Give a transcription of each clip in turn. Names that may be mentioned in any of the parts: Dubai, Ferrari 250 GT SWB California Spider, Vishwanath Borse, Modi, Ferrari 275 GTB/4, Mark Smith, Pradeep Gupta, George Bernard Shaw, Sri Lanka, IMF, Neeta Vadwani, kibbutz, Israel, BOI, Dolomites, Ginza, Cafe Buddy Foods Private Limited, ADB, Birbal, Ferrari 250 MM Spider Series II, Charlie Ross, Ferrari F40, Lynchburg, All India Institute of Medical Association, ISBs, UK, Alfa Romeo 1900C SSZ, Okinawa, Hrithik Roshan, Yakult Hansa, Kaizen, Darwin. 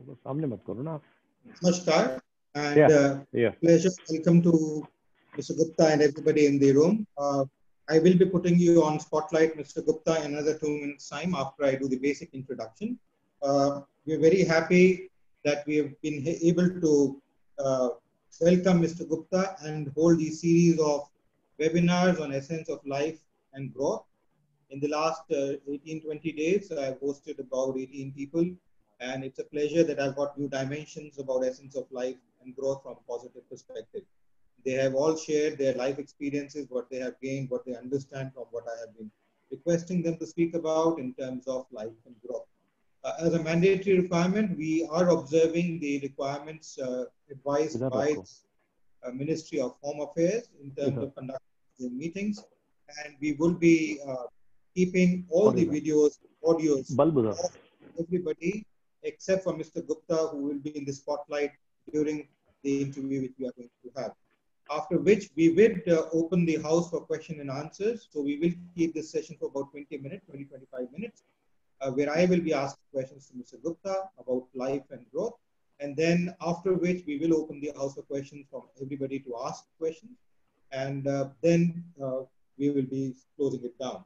Namaskar and pleasure. Welcome to Mr. Gupta and everybody in the room. I will be putting you on spotlight, Mr. Gupta, in another 2 minutes time after I do the basic introduction. We are very happy that we have been able to welcome Mr. Gupta and hold the series of webinars on essence of life and growth. In the last 18-20 days, I've hosted about 18 people, and it's a pleasure that I've got new dimensions about essence of life and growth from a positive perspective. They have all shared their life experiences, what they have gained, what they understand from what I have been requesting them to speak about in terms of life and growth. As a mandatory requirement, we are observing the requirements advised by the Ministry of Home Affairs in terms of conducting the meetings, and we will be keeping all the videos, audios of everybody except for Mr. Gupta, who will be in the spotlight during the interview which we are going to have. After which we would open the house for question and answers. So we will keep this session for about 20-25 minutes, where I will be asking questions to Mr. Gupta about life and growth. And then after which we will open the house for questions from everybody to ask questions. And then we will be closing it down.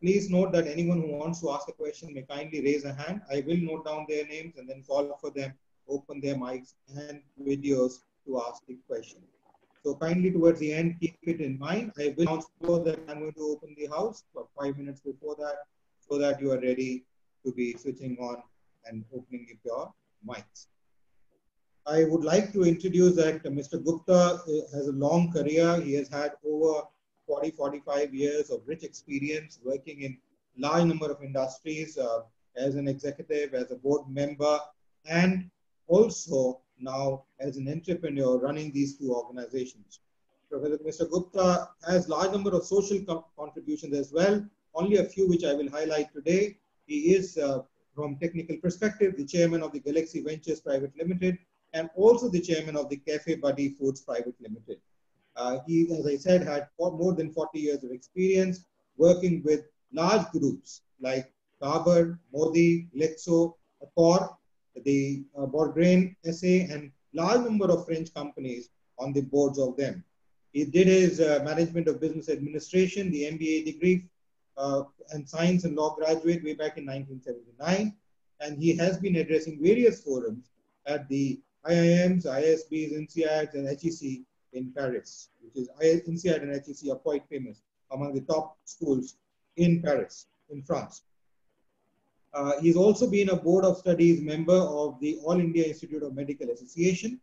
Please note that anyone who wants to ask a question may kindly raise a hand. I will note down their names and then call for them, open their mics and videos to ask the question. So kindly towards the end, keep it in mind. I will announce that I'm going to open the house for 5 minutes before that, so that you are ready to be switching on and opening up your mics. I would like to introduce that Mr. Gupta has a long career. He has had over 40-45 years of rich experience working in large number of industries as an executive, as a board member, and also now as an entrepreneur running these two organizations. Professor Mr. Gupta has large number of social contributions as well, only a few which I will highlight today. He is, from technical perspective, the chairman of the Galaxy Ventures Private Limited and also the chairman of the Cafe Buddy Foods Private Limited. He, as I said, had more than 40 years of experience working with large groups like Dabur, Modi, Glaxo, Accor, the Bongrain SA, and large number of French companies on the boards of them. He did his management of business administration, the MBA degree and science and law graduate way back in 1979. And he has been addressing various forums at the IIMs, ISBs, NCIAGs, and HEC in Paris, which is NCIAG and HEC are quite famous among the top schools in Paris, in France. He's also been a board of studies member of the All India Institute of Medical Association.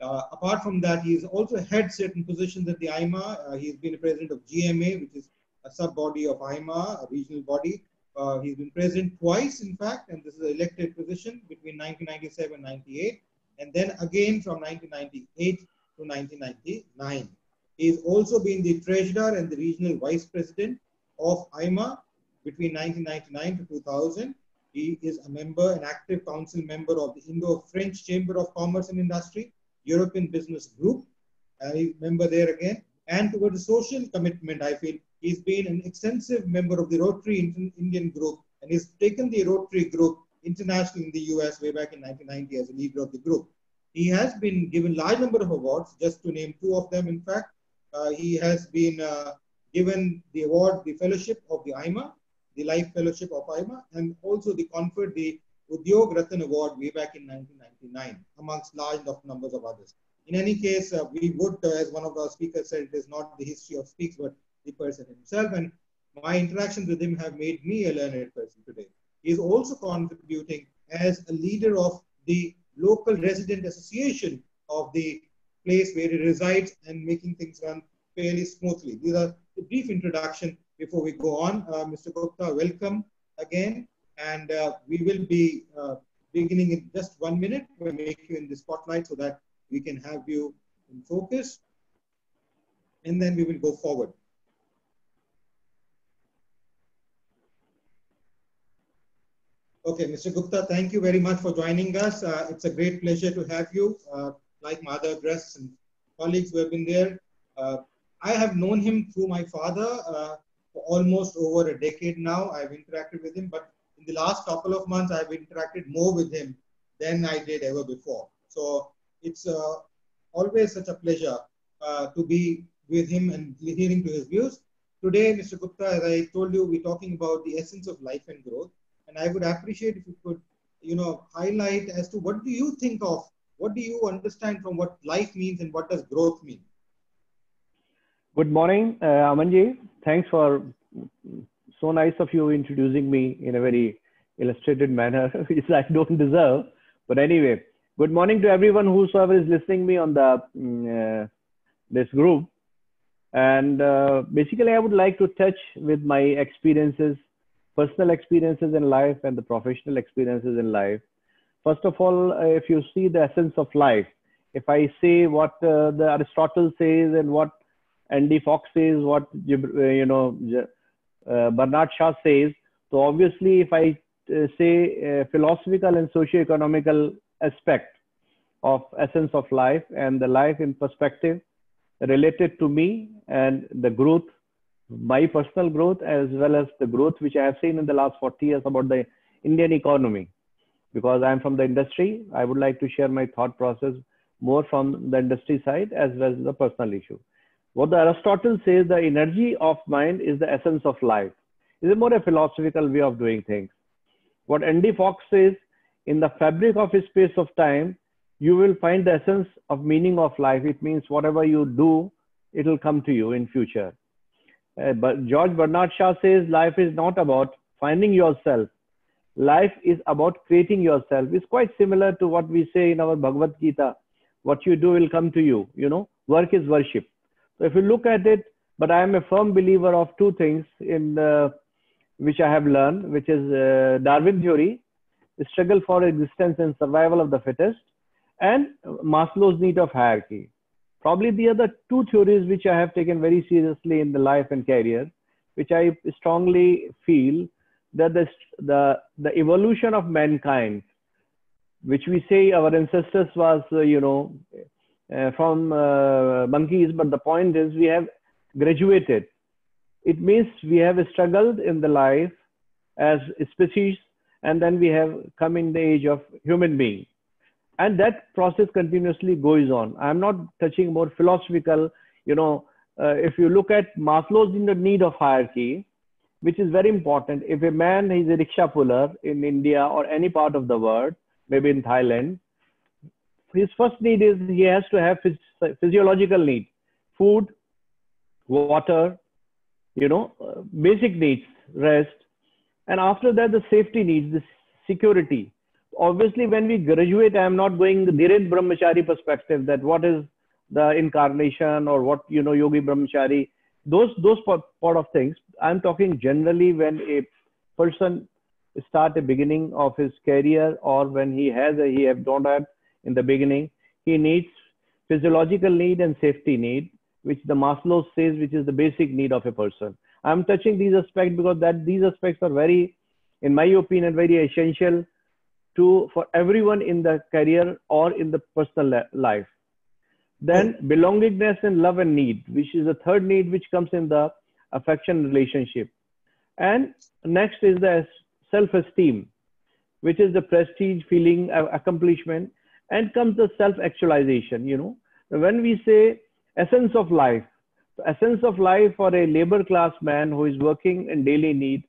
Apart from that, he's also had certain positions at the IMA. He's been a president of GMA, which is a sub-body of IMA, a regional body. He's been president twice, in fact, and this is an elected position between 1997 and 98, and then again from 1998 to 1999. He's also been the treasurer and the regional vice president of IMA between 1999 to 2000. He is a member, an active council member of the Indo-French Chamber of Commerce and Industry, European Business Group, a member there again. And towards the social commitment, I feel, he's been an extensive member of the Rotary Indian Group, and he's taken the Rotary Group internationally in the US way back in 1990 as a leader of the group. He has been given large number of awards, just to name two of them, in fact. He has been given the award, the fellowship of the IMA, the Life Fellowship of IMA, and also the conferred the Udyog Ratan Award way back in 1999, amongst large numbers of others. In any case, we would, as one of our speakers said, it is not the history of speaks, but the person himself, and my interactions with him have made me a learned person today. He is also contributing as a leader of the local resident association of the place where he resides and making things run fairly smoothly. These are the brief introduction. Before we go on, Mr. Gupta, welcome again. And we will be beginning in just 1 minute. We'll make you in the spotlight so that we can have you in focus. And then we will go forward. Okay, Mr. Gupta, thank you very much for joining us. It's a great pleasure to have you. Like my other guests and colleagues who have been there, I have known him through my father. For almost over a decade now, I've interacted with him, but in the last couple of months, I've interacted more with him than I did ever before. So it's always such a pleasure to be with him and adhering to his views. Today, Mr. Gupta, as I told you, we're talking about the essence of life and growth. And I would appreciate if you could, you know, highlight as to what do you think of, what do you understand from what life means and what does growth mean? Good morning, Amanji. Thanks for so nice of you introducing me in a very illustrated manner, which I don't deserve. But anyway, good morning to everyone whosoever is listening me on the this group. And basically, I would like to touch with my experiences, personal experiences in life and the professional experiences in life. First of all, if you see the essence of life, if I say what the Aristotle says and what Andy Fox says, what Bernard Shaw says, so obviously if I say philosophical and socio-economical aspect of essence of life and the life in perspective related to me and the growth, my personal growth as well as the growth which I have seen in the last 40 years about the Indian economy. Because I'm from the industry, I would like to share my thought process more from the industry side as well as the personal issue. What the Aristotle says, the energy of mind is the essence of life. It's more a philosophical way of doing things. What Andy Fox says, in the fabric of space of time, you will find the essence of meaning of life. It means whatever you do, it will come to you in future. But George Bernard Shaw says life is not about finding yourself. Life is about creating yourself. It's quite similar to what we say in our Bhagavad Gita. What you do will come to you, you know, work is worship. So if you look at it, but I am a firm believer of two things in which I have learned, which is Darwin theory, the struggle for existence and survival of the fittest, and Maslow's need of hierarchy. Probably the other two theories which I have taken very seriously in the life and career, which I strongly feel that the evolution of mankind, which we say our ancestors was, from monkeys, but the point is we have graduated. It means we have struggled in the life as a species, and then we have come in the age of human being. And that process continuously goes on. I'm not touching more philosophical, if you look at Maslow's in the need of hierarchy, which is very important. If a man is a rickshaw puller in India or any part of the world, maybe in Thailand, his first need is he has to have physiological need, food, water, basic needs, rest. And after that, the safety needs, the security. Obviously, when we graduate, I am not going the direct Brahmachari perspective that what is the incarnation or what, Yogi Brahmachari, those part of things. I'm talking generally when a person start a beginning of his career or when he don't have in the beginning, he needs physiological need and safety need, which the Maslow says, which is the basic need of a person. I'm touching these aspects because these aspects are very, in my opinion, very essential for everyone in the career or in the personal life. Then belongingness and love and need, which is the third need, which comes in the affection relationship. And next is the self-esteem, which is the prestige, feeling, accomplishment, and comes the self-actualization, When we say essence of life, the essence of life for a labor class man who is working in daily need,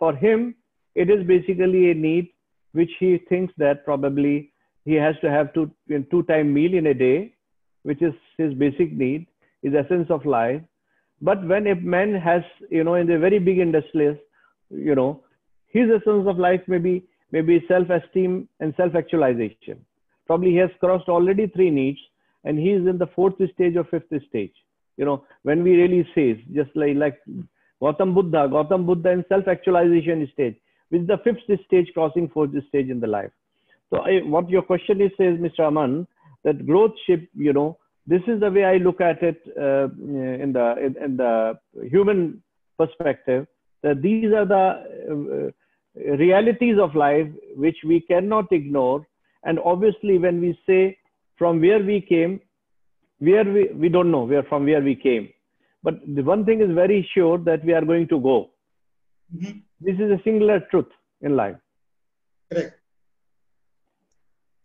for him, it is basically a need which he thinks that probably he has to have two-time meal in a day, which is his basic need, his essence of life. But when a man has, in the very big industries, his essence of life may be self-esteem and self-actualization. Probably he has crossed already three needs and he is in the fourth stage or fifth stage. When we really say, just like Gautam Buddha in self-actualization stage, which is the fifth stage crossing fourth stage in the life. So what your question is, says Mr. Aman, that growth ship, this is the way I look at it in the human perspective, that these are the realities of life which we cannot ignore. And obviously, when we say from where we came, we don't know from where we came. But the one thing is very sure that we are going to go. Mm-hmm. This is a singular truth in life. Correct.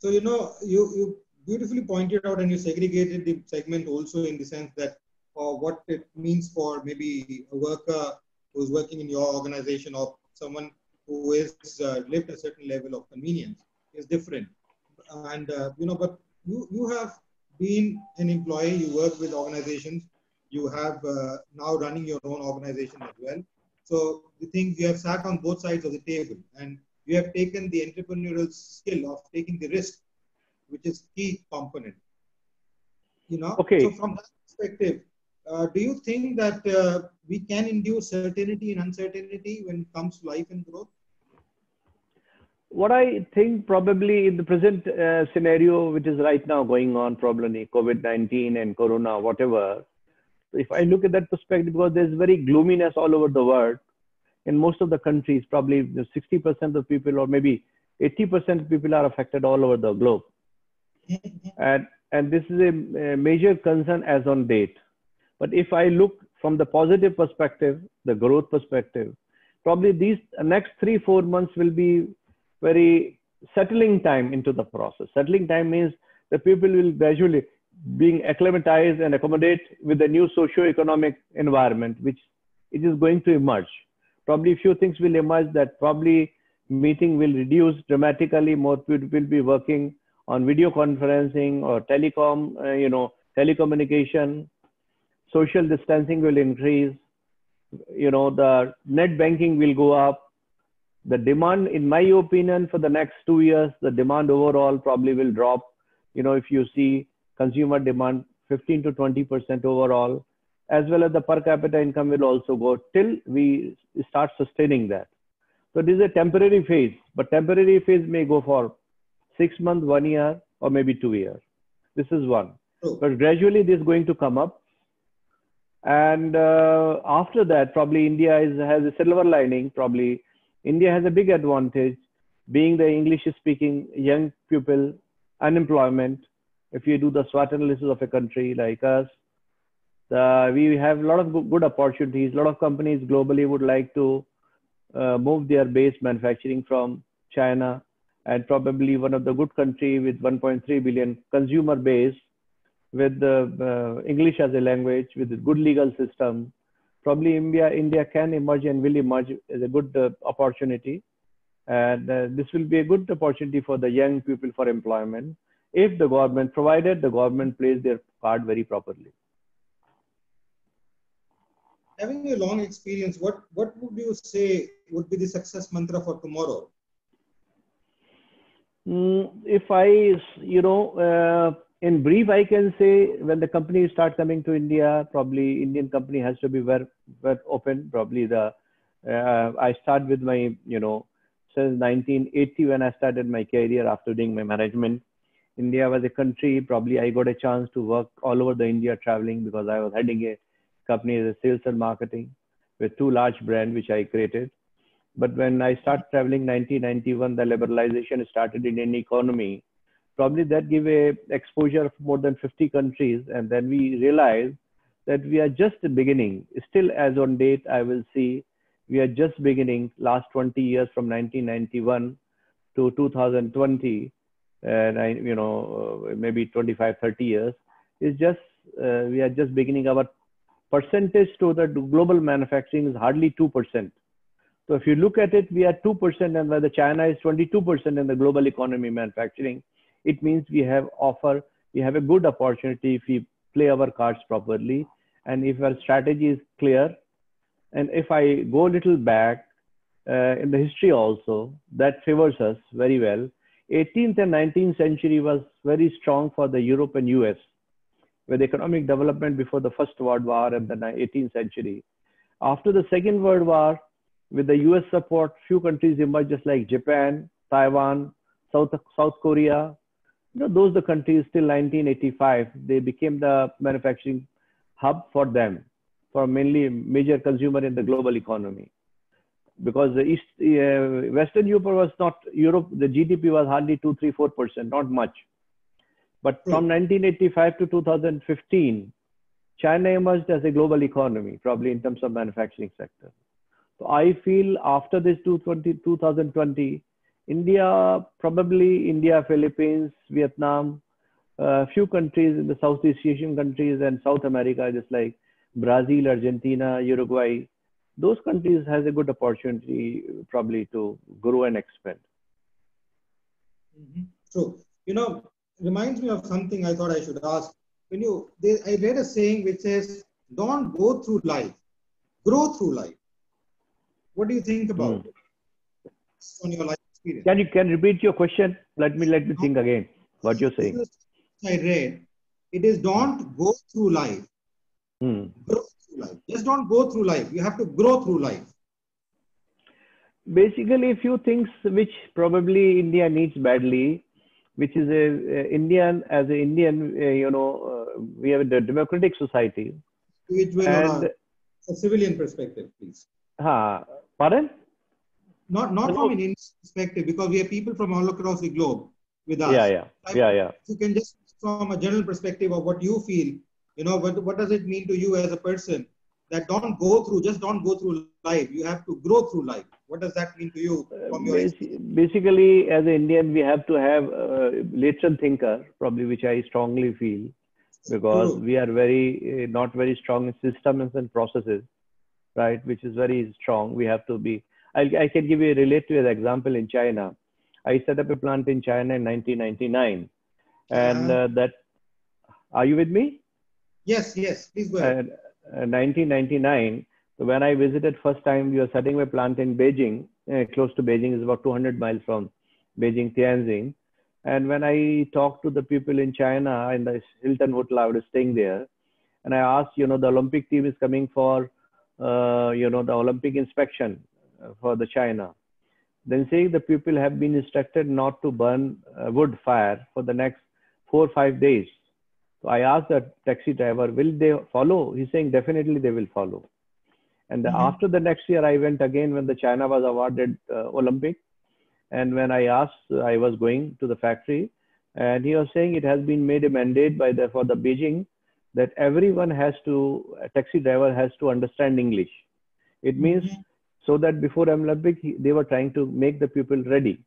So, you know, you beautifully pointed out, and you segregated the segment also in the sense that what it means for maybe a worker who's working in your organization or someone who has lived a certain level of convenience is different. And, you know, but you have been an employee, you work with organizations, you have now running your own organization as well. So the things you have sat on both sides of the table, and you have taken the entrepreneurial skill of taking the risk, which is key component, you know. Okay. So from that perspective, do you think that we can induce certainty and uncertainty when it comes to life and growth? What I think probably in the present scenario, which is right now going on, probably COVID-19 and Corona, whatever. If I look at that perspective, because there's very gloominess all over the world, in most of the countries, probably 60% of people, or maybe 80% of people, are affected all over the globe. And this is a major concern as on date. But if I look from the positive perspective, the growth perspective, probably these next 3-4 months will be very settling time into the process. Settling time means the people will gradually being acclimatized and accommodate with the new socio-economic environment, which it is going to emerge. Probably a few things will emerge that probably meeting will reduce dramatically. More people will be working on video conferencing or telecom, you know, telecommunication. Social distancing will increase. You know, the net banking will go up. The demand, in my opinion, for the next 2 years, the demand overall probably will drop. You know, if you see consumer demand 15 to 20% overall, as well as the per capita income will also go till we start sustaining that. So this is a temporary phase, but temporary phase may go for 6 months, 1 year, or maybe 2 years. This is one. But gradually this is going to come up. And after that, probably India has a silver lining. Probably India has a big advantage being the English speaking young people, unemployment. If you do the SWOT analysis of a country like us, we have a lot of good opportunities. A lot of companies globally would like to move their base manufacturing from China, and probably one of the good country with 1.3 billion consumer base, with English as a language, with a good legal system. Probably India can emerge and will emerge as a good opportunity. And this will be a good opportunity for the young people for employment, if the government, provided the government plays their part very properly. Having a long experience, what would you say would be the success mantra for tomorrow? If I, you know, in brief, I can say when the companies start coming to India, probably Indian company has to be very open. Probably the, I start with my, you know, since 1980 when I started my career after doing my management. India was a country, probably I got a chance to work all over the India traveling, because I was heading a company as a sales and marketing with 2 large brands which I created. But when I started traveling 1991, the liberalization started in Indian economy. Probably that gave a exposure of more than 50 countries. And then we realized that we are just beginning. Still as on date, I will see, we are just beginning last 20 years from 1991 to 2020. And I, you know, maybe 25, 30 years is just, we are just beginning. Our percentage to the global manufacturing is hardly 2%. So if you look at it, we are 2%, and whether China is 22% in the global economy manufacturing, it means we have a good opportunity if we play our cards properly. And if our strategy is clear, and if I go a little back in the history also, that favors us very well. 18th and 19th century was very strong for the Europe and US, with economic development before the First World War and the 18th century. After the Second World War, with the US support, few countries emerged just like Japan, Taiwan, South Korea. You know, those the countries till 1985, they became the manufacturing hub for them, for mainly major consumer in the global economy. Because the Western Europe was not, the GDP was hardly 2, 3, 4%, not much. But from 1985 to 2015, China emerged as a global economy, probably in terms of manufacturing sector. So I feel after this 2020, India, Philippines, Vietnam, few countries in the Southeast Asian countries and South America, just like Brazil, Argentina, Uruguay, those countries has a good opportunity probably to grow and expand. Mm-hmm. True. You know, reminds me of something I thought I should ask. When I read a saying which says, don't go through life, grow through life. What do you think about it? On your life experience? Can you repeat your question? Let me think again what you're saying. I read, it is don't go through life. Grow through life. Just don't go through life. You have to grow through life. Basically, a few things which probably India needs badly, which is as an Indian, you know, we have a democratic society. Which will and a civilian perspective, please. Pardon? Not from an Indian perspective, because we have people from all across the globe with us. Yeah. You can just from a general perspective of what you feel, you know, what does it mean to you as a person that just don't go through life. You have to grow through life. What does that mean to you? From your basically, as an Indian, we have to have a latent thinker, probably, which I strongly feel, because we are not very strong in systems and processes, right? Which is very strong. We have to be, I can give you a relative example in China. I set up a plant in China in 1999. And are you with me? Yes, please go ahead. 1999, so when I visited first time, we were setting a plant in Beijing, close to Beijing, is about 200 miles from Beijing, Tianjin. And when I talked to the people in China, in the Hilton Hotel, I was staying there. And I asked, you know, the Olympic team is coming for, you know, the Olympic inspection for the China. Then saying the people have been instructed not to burn wood fire for the next 4 or 5 days. So I asked the taxi driver, will they follow? He's saying definitely they will follow. And after the next year, I went again when the China was awarded Olympic. And when I asked, I was going to the factory and he was saying it has been made a mandate by for the Beijing that everyone has to, a taxi driver has to understand English. It means so that before Olympic, they were trying to make the people ready.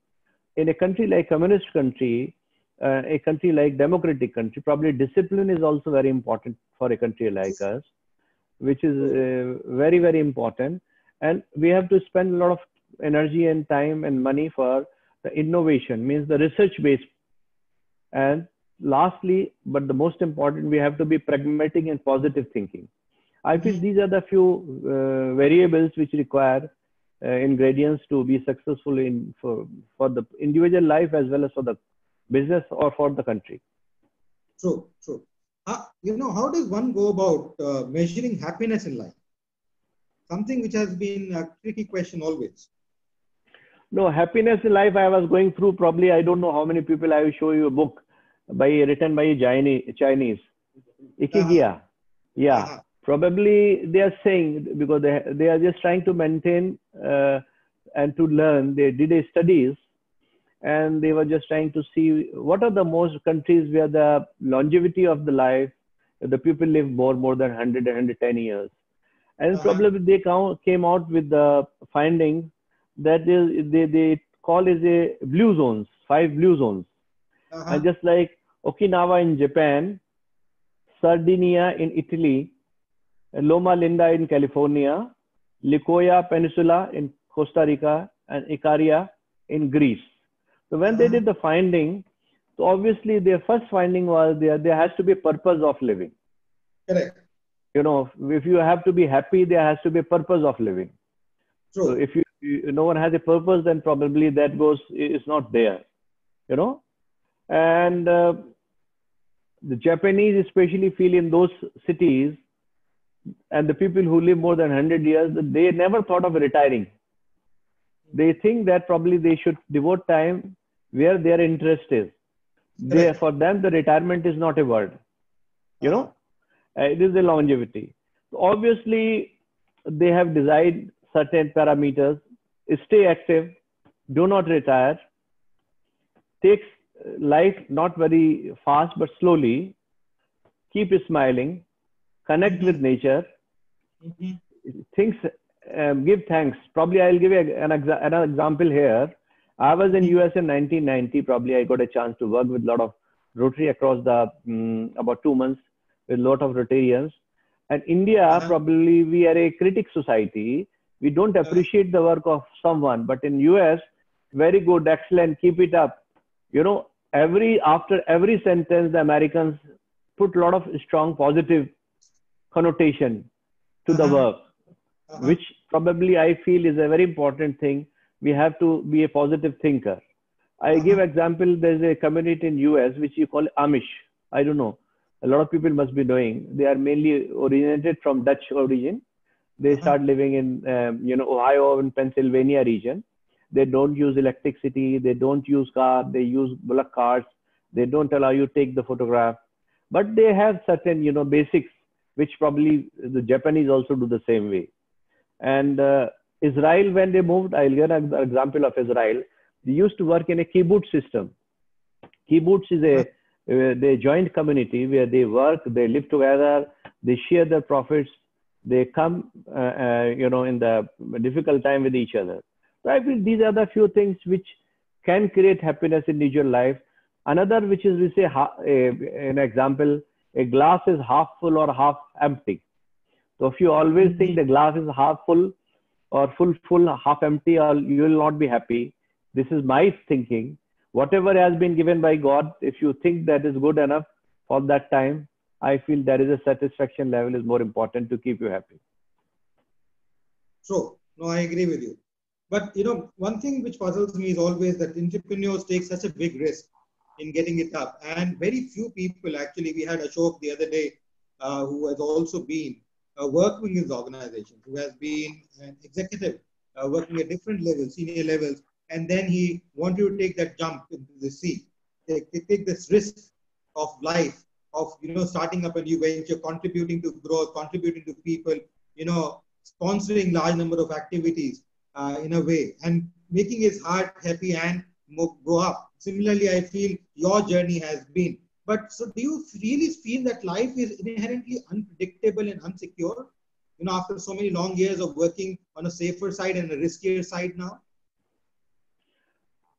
In a country like communist country, a country like democratic country, probably discipline is also very important for a country like us, which is very, very important. And we have to spend a lot of energy and time and money for the innovation, means the research base. And lastly, but the most important, we have to be pragmatic and positive thinking. I feel these are the few variables which require ingredients to be successful in for the individual life as well as for the business or for the country. True. You know, how does one go about measuring happiness in life? Something which has been a tricky question always. No, happiness in life I was going through probably, I don't know how many people, I will show you a book written by a Chinese. Ikigai. Yeah. Probably they are saying, because they are just trying to maintain and to learn. They did a studies. And they were just trying to see what are the most countries where the longevity of the life, the people live more than 100 and 110 years. And probably they came out with the finding that they call is a blue zones, 5 blue zones. And just like Okinawa in Japan, Sardinia in Italy, Loma Linda in California, Likoya Peninsula in Costa Rica, and Icaria in Greece. So when they did the finding, so obviously their first finding was there has to be a purpose of living. Correct. You know, if you have to be happy, there has to be a purpose of living. True. So if no one has a purpose, then probably that is not there, you know. And the Japanese especially feel in those cities and the people who live more than 100 years, they never thought of retiring. They think that probably they should devote time where their interest is. For them, the retirement is not a word. You know, it is a longevity. So obviously, they have designed certain parameters. Stay active. Do not retire. Take life not very fast, but slowly. Keep smiling. Connect with nature. Give thanks. Probably I'll give you an example here. I was in US in 1990. Probably I got a chance to work with a lot of Rotary across the about 2 months with a lot of Rotarians. And India, probably we are a critic society. We don't appreciate the work of someone, but in US, very good, excellent, keep it up. You know, after every sentence, the Americans put a lot of strong positive connotation to the work, which probably I feel is a very important thing. We have to be a positive thinker. I give example, there's a community in US which you call Amish. I don't know. A lot of people must be knowing. They are mainly originated from Dutch origin. They start living in, you know, Ohio and Pennsylvania region. They don't use electricity. They don't use car. They use bullock carts. They don't allow you to take the photograph. But they have certain, you know, basics, which probably the Japanese also do the same way. And Israel, when they moved, I'll give an example of Israel. They used to work in a kibbutz system. Kibbutz is a joint community where they work, they live together, they share their profits, they come, you know, in the difficult time with each other. So I feel these are the few things which can create happiness in individual life. Another, which is we say an example, a glass is half full or half empty. So if you always think the glass is half full or full, half empty, or you will not be happy. This is my thinking. Whatever has been given by God, if you think that is good enough for that time, I feel there is a satisfaction level is more important to keep you happy. True. No, I agree with you. But you know, one thing which puzzles me is always that entrepreneurs take such a big risk in getting it up. And very few people, actually, we had Ashok the other day, who has also been working in his organization, who has been an executive, working at different levels, senior levels. And then he wanted to take that jump into the sea, take this risk of life, of, you know, starting up a new venture, contributing to growth, contributing to people, you know, sponsoring large number of activities in a way, and making his heart happy and grow up. Similarly, I feel your journey has been. But so do you really feel that life is inherently unpredictable and unsecure, you know, after so many long years of working on a safer side and a riskier side now?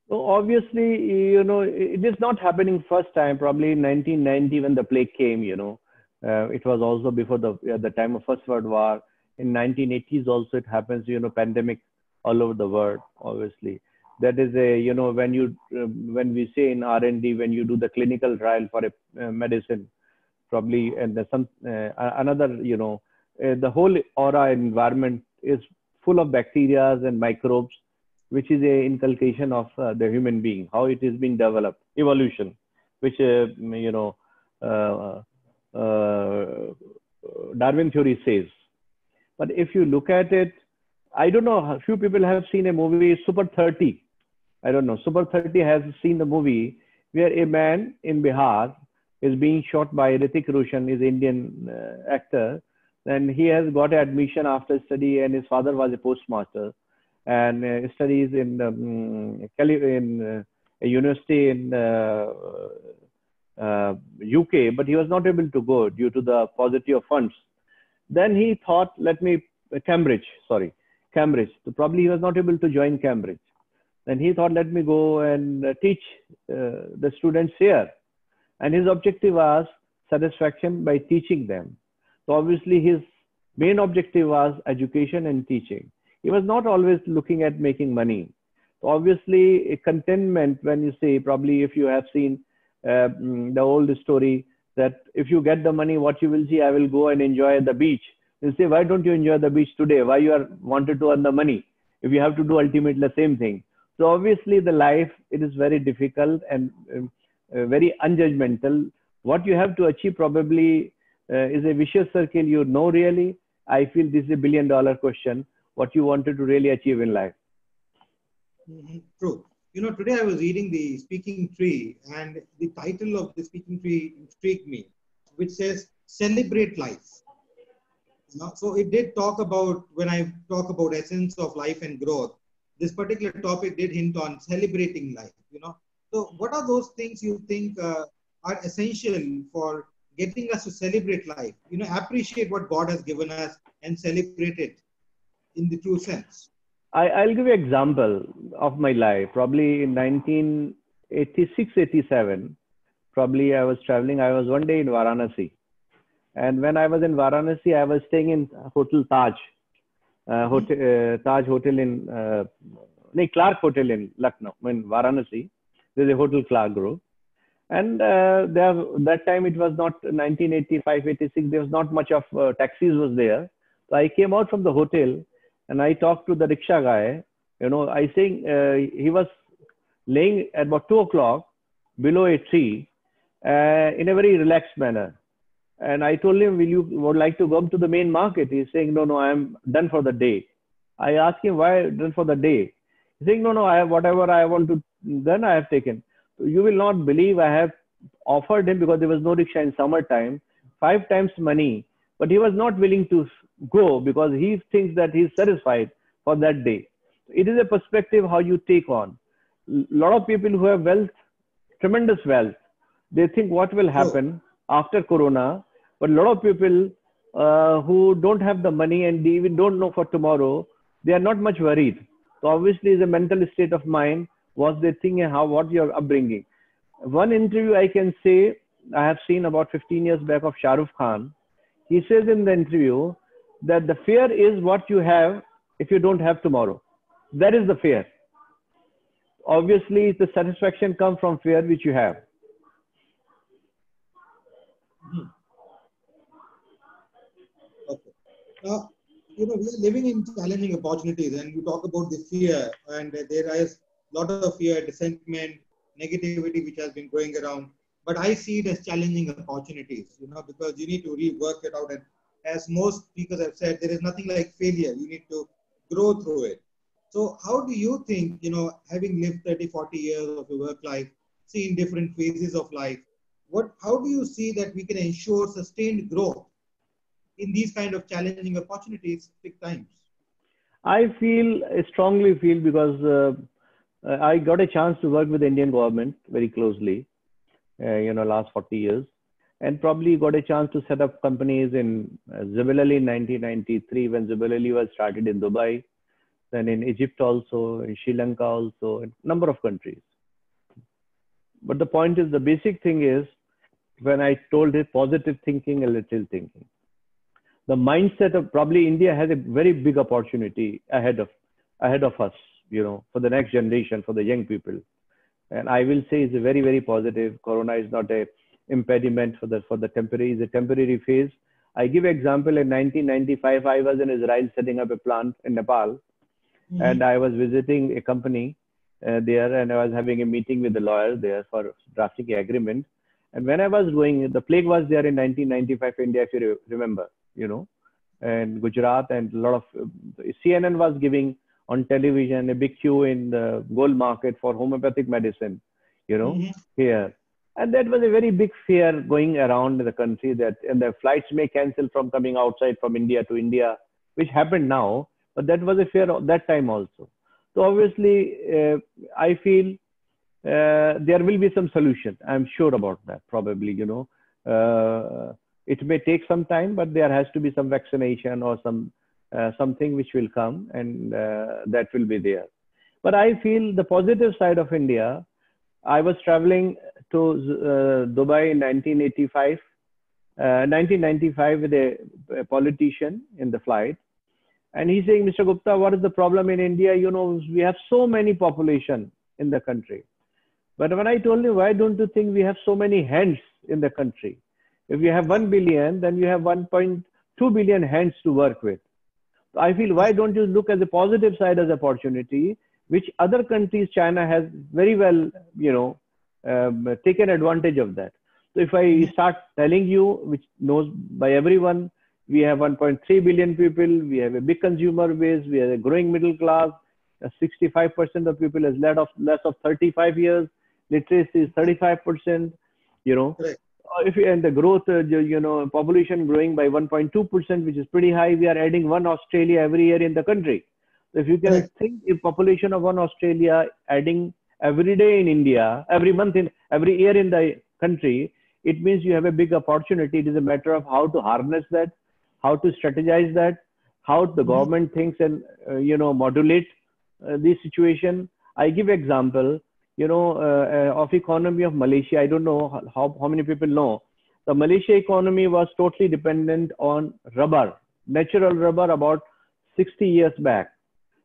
So obviously, you know, it is not happening first time. Probably in 1990 when the plague came, you know, it was also before the time of First World War. In 1980s also it happens, you know, pandemic all over the world, obviously. That is a, you know, when you, when we say in R&D, when you do the clinical trial for a medicine, probably, and some, another, you know, the whole aura environment is full of bacteria and microbes, which is a inculcation of the human being, how it is being developed, evolution, which, you know, Darwin theory says. But if you look at it, I don't know, few people have seen a movie, Super 30. I don't know, Super 30 has seen the movie where a man in Bihar is being shot by Hrithik Roshan, his Indian actor, and he has got admission after study, and his father was a postmaster. And studies in a university in UK, but he was not able to go due to the paucity of funds. Then he thought, let me, Cambridge. So probably he was not able to join Cambridge. Then he thought, let me go and teach the students here. And his objective was satisfaction by teaching them. So obviously his main objective was education and teaching. He was not always looking at making money. So obviously, a contentment, when you say, probably if you have seen the old story, that if you get the money, what you will see, I will go and enjoy the beach. You say, why don't you enjoy the beach today? Why you are wanted to earn the money? If you have to do ultimately the same thing. So obviously, the life, it is very difficult and very unjudgmental. What you have to achieve probably is a vicious circle. You know, really, I feel this is a billion-dollar question. What you wanted to really achieve in life. True. You know, today I was reading The Speaking Tree, and the title of The Speaking Tree intrigued me, which says, Celebrate Life. Now, so it did talk about, when I talk about essence of life and growth, this particular topic did hint on celebrating life, you know. So what are those things you think are essential for getting us to celebrate life, you know, appreciate what God has given us and celebrate it? In the true sense, I'll give you an example of my life. Probably in 1986, 87, probably I was traveling. I was one day in Varanasi. And when I was in Varanasi, I was staying in Hotel Taj. Taj Hotel in, Clark Hotel in Lucknow, in Varanasi. There's a Hotel Clark Group. And that time it was not 1985, 86. There was not much of taxis was there. So I came out from the hotel and I talked to the rickshaw guy. You know, I think he was laying at about 2 o'clock below a tree in a very relaxed manner. And I told him, would like to go up to the main market? He's saying, no, I'm done for the day. I asked him, why done for the day? He's saying, no, I have whatever I want to, then I have taken. You will not believe, I have offered him, because there was no rickshaw in summertime, 5 times money, but he was not willing to go because he thinks that he's satisfied for that day. It is a perspective how you take on. A lot of people who have wealth, tremendous wealth, they think what will happen after Corona, but a lot of people who don't have the money and they even don't know for tomorrow, they are not much worried. So obviously it's a mental state of mind, what they think and what your upbringing. One interview I can say, I have seen about 15 years back of Shah Rukh Khan. He says in the interview that the fear is what you have if you don't have tomorrow. That is the fear. Obviously, the satisfaction comes from fear which you have. Okay. We are living in challenging opportunities, and you talk about the fear, and there is a lot of fear, dissentiment, negativity which has been going around. But I see it as challenging opportunities, because you need to rework it out. And as most speakers have said, there is nothing like failure. You need to grow through it. So how do you think, having lived 30, 40 years of your work life, seen different phases of life, how do you see that we can ensure sustained growth in these kind of challenging opportunities, big times? I strongly feel because I got a chance to work with the Indian government very closely. Last 40 years, and probably got a chance to set up companies in Jebel Ali in 1993 when Jebel Ali was started in Dubai, then in Egypt also, in Sri Lanka also, in a number of countries. But the point is, the basic thing is, when I told it, positive thinking and lateral thinking. The mindset of probably India has a very big opportunity ahead of us, for the next generation, for the young people. And I will say it's a very, very positive. Corona is not an impediment for the temporary. It's a temporary phase. I give an example. In 1995, I was in Israel setting up a plant in Nepal. Mm-hmm. And I was visiting a company there, and I was having a meeting with the lawyer there for drafting an agreement. And when I was going, the plague was there in 1995 India, if you remember, and Gujarat, and a lot of CNN was giving on television a big queue in the gold market for homeopathic medicine, here. And that was a very big fear going around in the country, and the flights may cancel from coming outside from India to India, which happened now, but that was a fear of that time also. So obviously, I feel there will be some solution. I'm sure about that, probably, It may take some time, but there has to be some vaccination or something which will come, and that will be there. But I feel the positive side of India, I was traveling to Dubai in 1995 with a politician in the flight. And he's saying, Mr. Gupta, what is the problem in India? We have so many population in the country. But when I told him, why don't you think we have so many hands in the country? If you have 1 billion, then you have 1.2 billion hands to work with. I feel, why don't you look at the positive side as opportunity, which other countries, China has very well, taken advantage of that. So if I start telling you, which knows by everyone, we have 1.3 billion people, we have a big consumer base, we have a growing middle class, 65% of people is less of 35 years, literacy is 35%, Correct. And the growth, population growing by 1.2%, which is pretty high. We are adding 1 Australia every year in the country. So if you can think, if population of 1 Australia adding every day in India, every month, every year in the country, it means you have a big opportunity. It is a matter of how to harness that, how to strategize that, how the government thinks and, modulate the situation. I give example, you know, of economy of Malaysia. I don't know how many people know. The Malaysia economy was totally dependent on rubber, natural rubber, about 60 years back.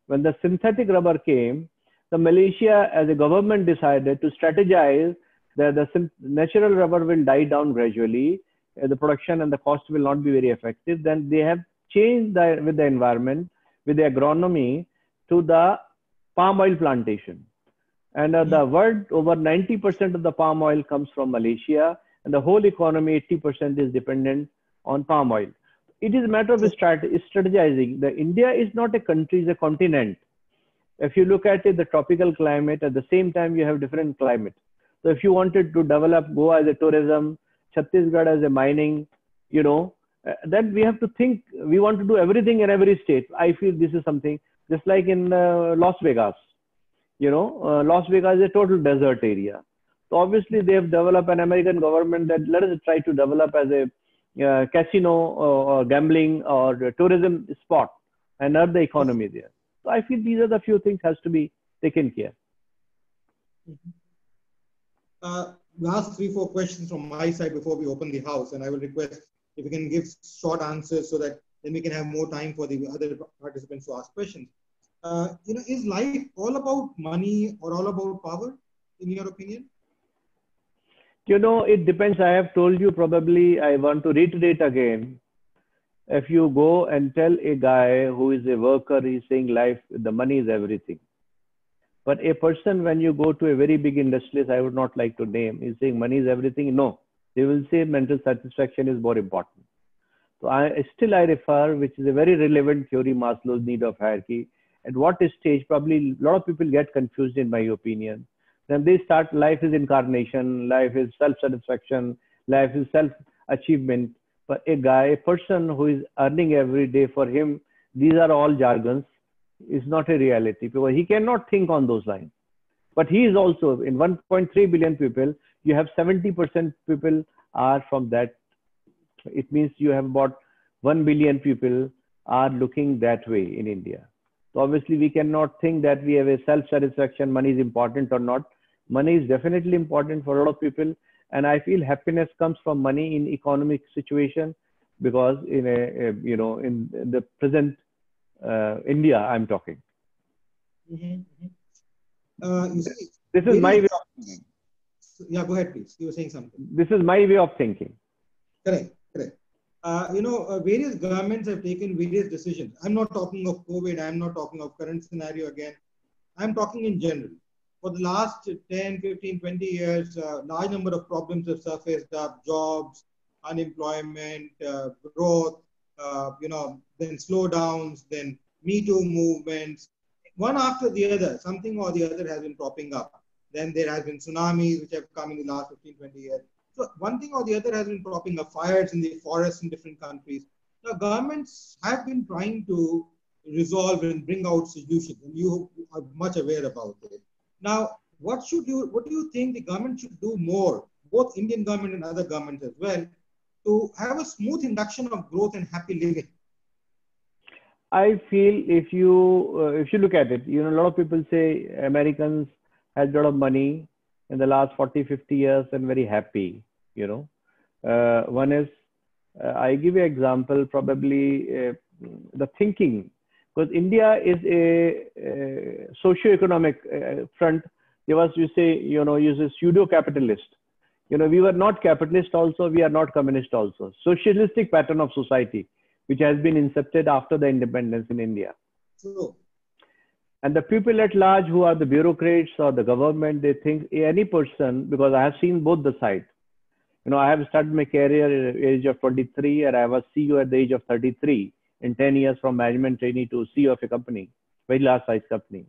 When the synthetic rubber came, the Malaysia as a government decided to strategize that the natural rubber will die down gradually. The production and the cost will not be very effective. Then they have changed with the environment, with the agronomy, to the palm oil plantation. And the world, over 90% of the palm oil comes from Malaysia, and the whole economy, 80% is dependent on palm oil. It is a matter of strategizing. India is not a country, it's a continent. If you look at it, the tropical climate, at the same time, you have different climate. So if you wanted to develop Goa as a tourism, Chhattisgarh as a mining, you know, then we have to think, we want to do everything in every state. I feel this is something, just like in Las Vegas, you know, Las Vegas is a total desert area. So obviously they have developed an American government that let us try to develop as a casino or gambling or tourism spot and earn the economy there. So I feel these are the few things has to be taken care. Last 3-4 questions from my side before we open the house, and I will request if you can give short answers so that then we can have more time for the other participants to ask questions. You know, is life all about money or all about power, in your opinion? You know, it depends. I have told you probably, I want to reiterate again. If you go and tell a guy who is a worker, he's saying life, the money is everything. But a person, when you go to a very big industrialist, I would not like to name, is saying money is everything. No, they will say mental satisfaction is more important. So I refer, which is a very relevant theory, Maslow's need of hierarchy. At what stage, probably a lot of people get confused in my opinion. Then they start, life is incarnation, life is self-satisfaction, life is self-achievement. But a guy, a person who is earning every day, for him, these are all jargons. It's not a reality because he cannot think on those lines. But he is also, in 1.3 billion people, you have 70% people are from that. It means you have about 1 billion people are looking that way in India. So obviously we cannot think that we have a self-satisfaction, money is important or not. Money is definitely important for a lot of people. And I feel happiness comes from money in economic situation because in you know, in the present India, I'm talking. This is my way of thinking. Yeah, go ahead, please. You were saying something. This is my way of thinking. Correct, correct. You know, various governments have taken various decisions. I'm not talking of COVID. I'm not talking of current scenario again. I'm talking in general. For the last 10, 15, 20 years, large number of problems have surfaced up, jobs, unemployment, growth, you know, then slowdowns, then Me Too movements. One after the other, something or the other has been popping up. Then there has been tsunamis which have come in the last 15, 20 years. So one thing or the other has been popping up, fires in the forests in different countries. Now governments have been trying to resolve and bring out solutions, and you are much aware about it. Now, what do you think the government should do more, both Indian government and other governments as well, to have a smooth induction of growth and happy living? I feel if you look at it, you know, a lot of people say Americans had a lot of money in the last 40, 50 years and very happy, you know. One is, I give you an example, probably the thinking, because India is a socio-economic front. There was, you say, you know, use a pseudo-capitalist. You know, we were not capitalist also, we are not communist also. Socialistic pattern of society, which has been incepted after the independence in India. True. And the people at large who are the bureaucrats or the government, they think any person, because I have seen both the sides. You know, I have started my career at the age of 23 and I was CEO at the age of 33 in 10 years from management trainee to CEO of a company, very large size company.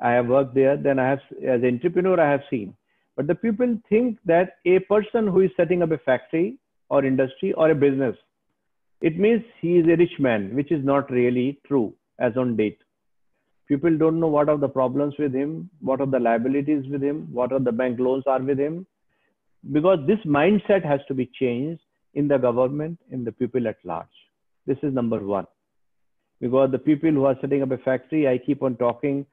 I have worked there, then I have, as an entrepreneur, I have seen. But the people think that a person who is setting up a factory or industry or a business, it means he is a rich man, which is not really true as on date. People don't know what are the problems with him, what are the liabilities with him, what are the bank loans are with him. Because this mindset has to be changed in the government, in the people at large. This is number one. because the people who are setting up a factory, I keep on talking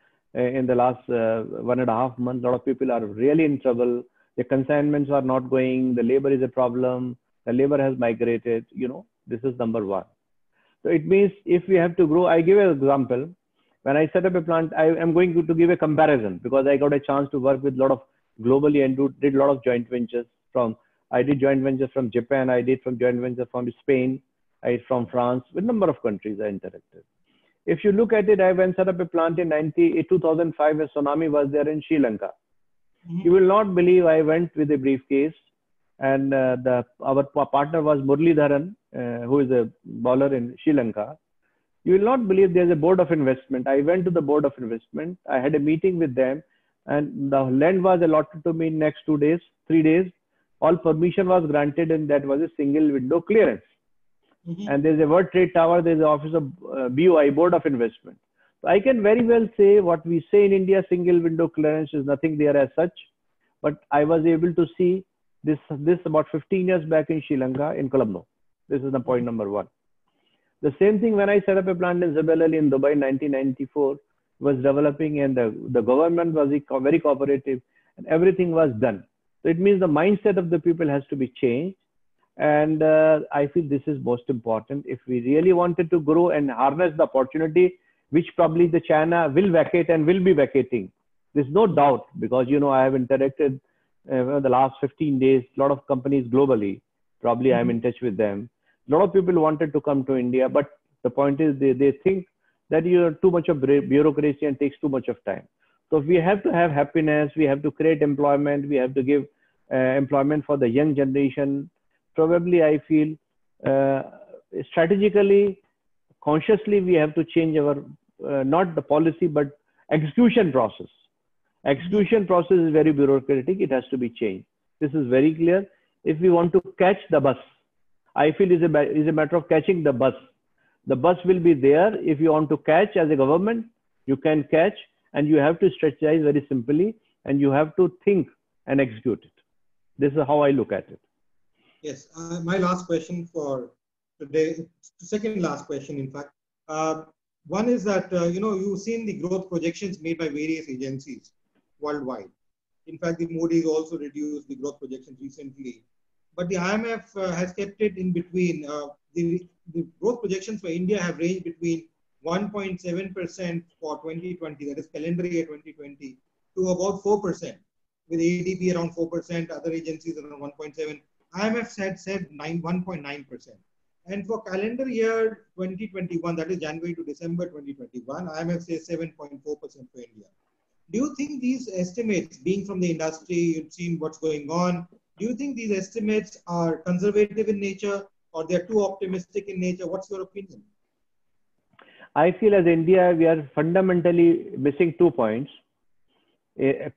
in the last 1.5 months, a lot of people are really in trouble. The consignments are not going, the labor is a problem, the labor has migrated, you know, this is number one. So it means if we have to grow, I give an example. When I set up a plant, I am going to give a comparison because I got a chance to work with a lot of globally and did a lot of joint ventures from, I did joint ventures from Japan, I did from joint ventures from Spain, I did from France, with a number of countries I interacted. If you look at it, I went set up a plant in 2005, a tsunami was there in Sri Lanka. Mm-hmm. You will not believe I went with a briefcase and our partner was Murli Dharan, who is a bowler in Sri Lanka. You will not believe there's a board of investment. I went to the board of investment. I had a meeting with them and the land was allotted to me in next 2 days, 3 days. All permission was granted and that was a single window clearance. Mm-hmm. And there's a World Trade Tower, there's the office of BOI, Board of Investment. So I can very well say what we say in India, single window clearance is nothing there as such. But I was able to see this about 15 years back in Sri Lanka, in Colombo. This is the point number one. The same thing when I set up a plant in Jebel Ali in Dubai in 1994, was developing and the government was very cooperative and everything was done. So it means the mindset of the people has to be changed. And I feel this is most important. If we really wanted to grow and harness the opportunity, which probably the China will vacate and will be vacating. There's no doubt because, you know, I have interacted the last 15 days, a lot of companies globally, probably I'm in touch with them. A lot of people wanted to come to India, but the point is they think that you're too much of bureaucracy and takes too much of time. So if we have to have happiness, we have to create employment, we have to give employment for the young generation. Probably I feel strategically, consciously, we have to change our, not the policy, but execution process. Execution process is very bureaucratic. It has to be changed. This is very clear. If we want to catch the bus, I feel is a matter of catching the bus. The bus will be there. If you want to catch as a government, you can catch and you have to strategize very simply and you have to think and execute it. This is how I look at it. Yes, my last question for today, second last question, in fact. One is that, you know, you've seen the growth projections made by various agencies worldwide. In fact, the Modi also reduced the growth projections recently. But the IMF has kept it in between. The growth projections for India have ranged between 1.7% for 2020, that is calendar year 2020, to about 4%, with ADB around 4%, other agencies around 1.7%. IMF had said 1.9%. And for calendar year 2021, that is January to December 2021, IMF says 7.4% for India. Do you think these estimates, being from the industry, you've seen what's going on, do you think these estimates are conservative in nature or they're too optimistic in nature? What's your opinion? I feel as India, we are fundamentally missing 2 points.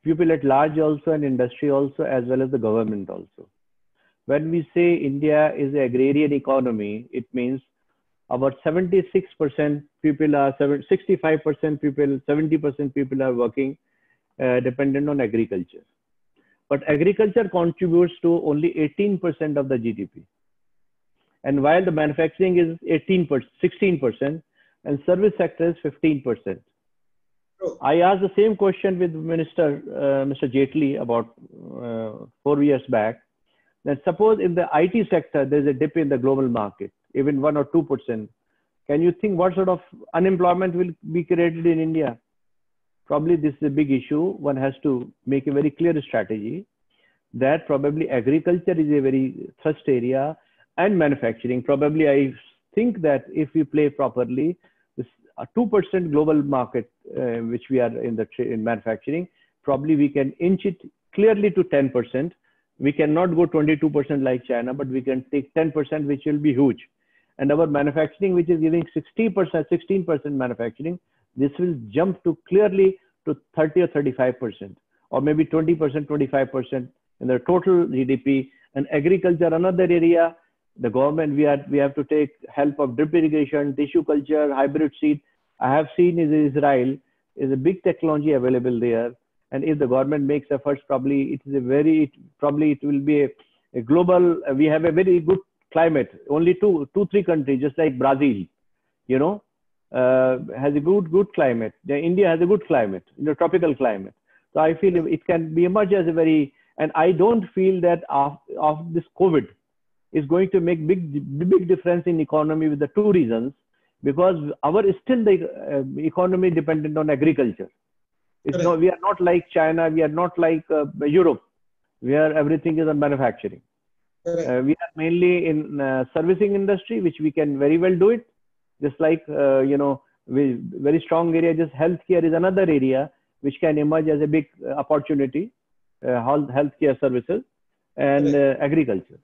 People at large also and industry also, as well as the government also. When we say India is an agrarian economy, it means about 76% people are, 65% people, 70% people are working dependent on agriculture. But agriculture contributes to only 18% of the GDP. And while the manufacturing is 16% and service sector is 15%. I asked the same question with Minister Mr. Jaitley about 4 years back. That suppose in the IT sector, there's a dip in the global market, even 1 or 2%. Can you think what sort of unemployment will be created in India? Probably this is a big issue. One has to make a very clear strategy that probably agriculture is a very thrust area and manufacturing. Probably I think that if we play properly, this 2% global market, which we are in manufacturing, probably we can inch it clearly to 10%. We cannot go 22% like China, but we can take 10%, which will be huge. And our manufacturing, which is giving 60%, 16% manufacturing, this will jump to clearly to 30 or 35%, or maybe 20%, 25% in the total GDP. And agriculture, another area, the government, we have to take help of drip irrigation, tissue culture, hybrid seed. I have seen in Israel is a big technology available there. And if the government makes efforts, probably it is a very, probably it will be a global, we have a very good climate. Only 2-3 countries, just like Brazil, you know, has a good climate. India has a good climate, tropical climate. So I feel it can be emerged as a very, and I don't feel that of this COVID is going to make big difference in economy with the two reasons, because still the economy dependent on agriculture. It's no, we are not like China, we are not like Europe, where everything is on manufacturing. We are mainly in servicing industry, which we can very well do it. Just like, very strong area, just healthcare is another area which can emerge as a big opportunity, healthcare services and agriculture.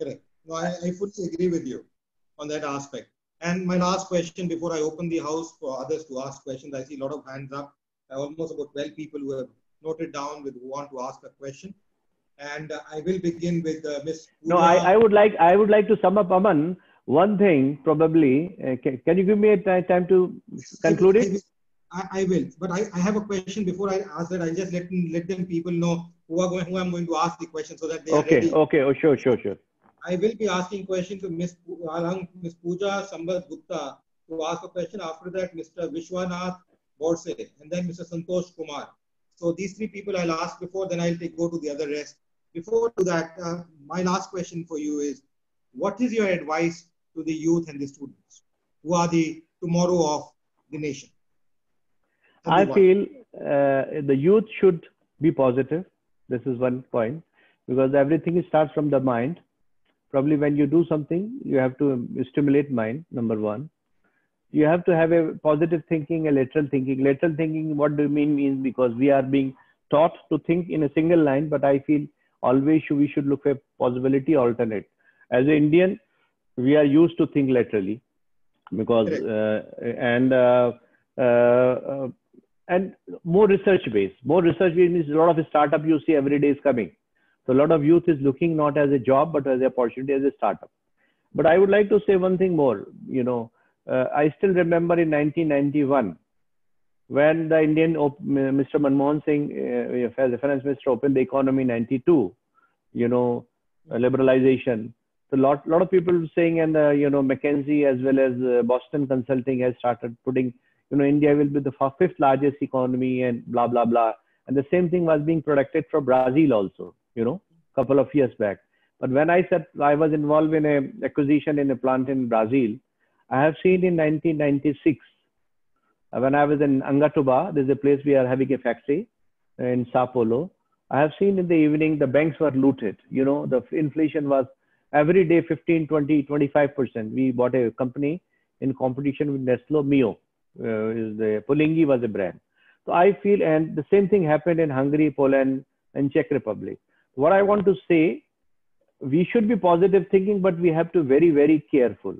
Correct. No, I fully agree with you on that aspect. And my last question before I open the house for others to ask questions, I see a lot of hands up. Almost about 12 people who have noted down who want to ask a question. And I will begin with Ms. Pooja. No, I would like to sum up, Aman, one thing probably. Can you give me a time to conclude it? I will. But I have a question before I ask that. I'll just let people know who I'm going to ask the question so that they are ready. Okay. Oh, sure. I will be asking questions to Ms. Pooja Sambhal Gupta to ask a question. After that, Mr. Vishwanath Borse, and then Mr. Santosh Kumar. So these three people I'll ask before, then I'll go to the other rest. Before to that, my last question for you is, what is your advice to the youth and the students who are the tomorrow of the nation? I feel the youth should be positive. This is one point, because everything starts from the mind. Probably when you do something, you have to stimulate mind, number one. You have to have a positive thinking, a lateral thinking. Lateral thinking, what do you mean? Means because we are being taught to think in a single line, but I feel always we should look for possibility alternate. As an Indian, we are used to think laterally, because and more research based means a lot of startup you see every day is coming. So a lot of youth is looking not as a job but as an opportunity, as a startup. But I would like to say one thing more. I still remember in 1991, when the Indian Mr. Manmohan Singh, as the finance minister, opened the economy in 92, liberalization. So lot of people were saying, and McKinsey as well as Boston Consulting has started putting, India will be the 5th largest economy and blah, blah, blah. And the same thing was being predicted for Brazil also, couple of years back. But when I said I was involved in an acquisition in a plant in Brazil, I have seen in 1996, when I was in Angatuba, there's a place we are having a factory in Sao Paulo. I have seen in the evening, the banks were looted. The inflation was every day 15, 20, 25%. We bought a company in competition with Nestle Mio. Polinghi was a brand. So I feel, and the same thing happened in Hungary, Poland, and Czech Republic. What I want to say, we should be positive thinking, but we have to be very, very careful.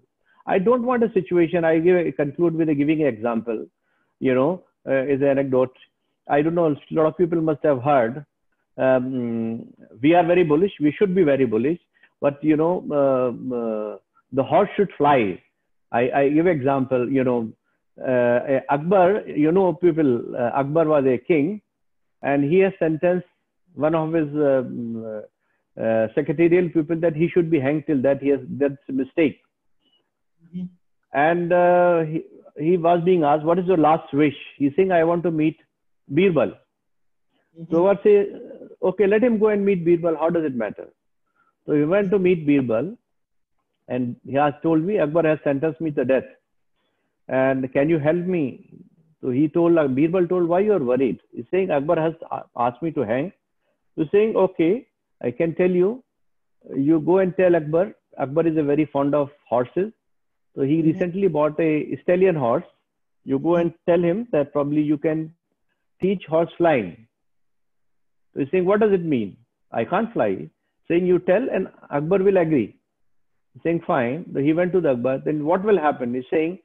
I don't want a situation. I conclude with giving an example, is an anecdote. I don't know, a lot of people must have heard. We are very bullish. We should be very bullish. But, the horse should fly. I give example, Akbar, people, Akbar was a king, and he has sentenced one of his secretarial people that he should be hanged till that. That's a mistake. And he was being asked, what is your last wish? He's saying, I want to meet Birbal. So what say, okay, let him go and meet Birbal. How does it matter? So he went to meet Birbal, and he has told me, Akbar has sentenced me to death. And can you help me? So he told, Birbal told, why you are worried? He's saying, Akbar has asked me to hang. So saying, okay, I can tell you, you go and tell Akbar. Akbar is a very fond of horses. So he recently bought a stallion horse. You go and tell him that probably you can teach horse flying. So he's saying, what does it mean? I can't fly. Saying you tell and Akbar will agree. He's saying, fine. So he went to the Akbar. Then what will happen? He's saying,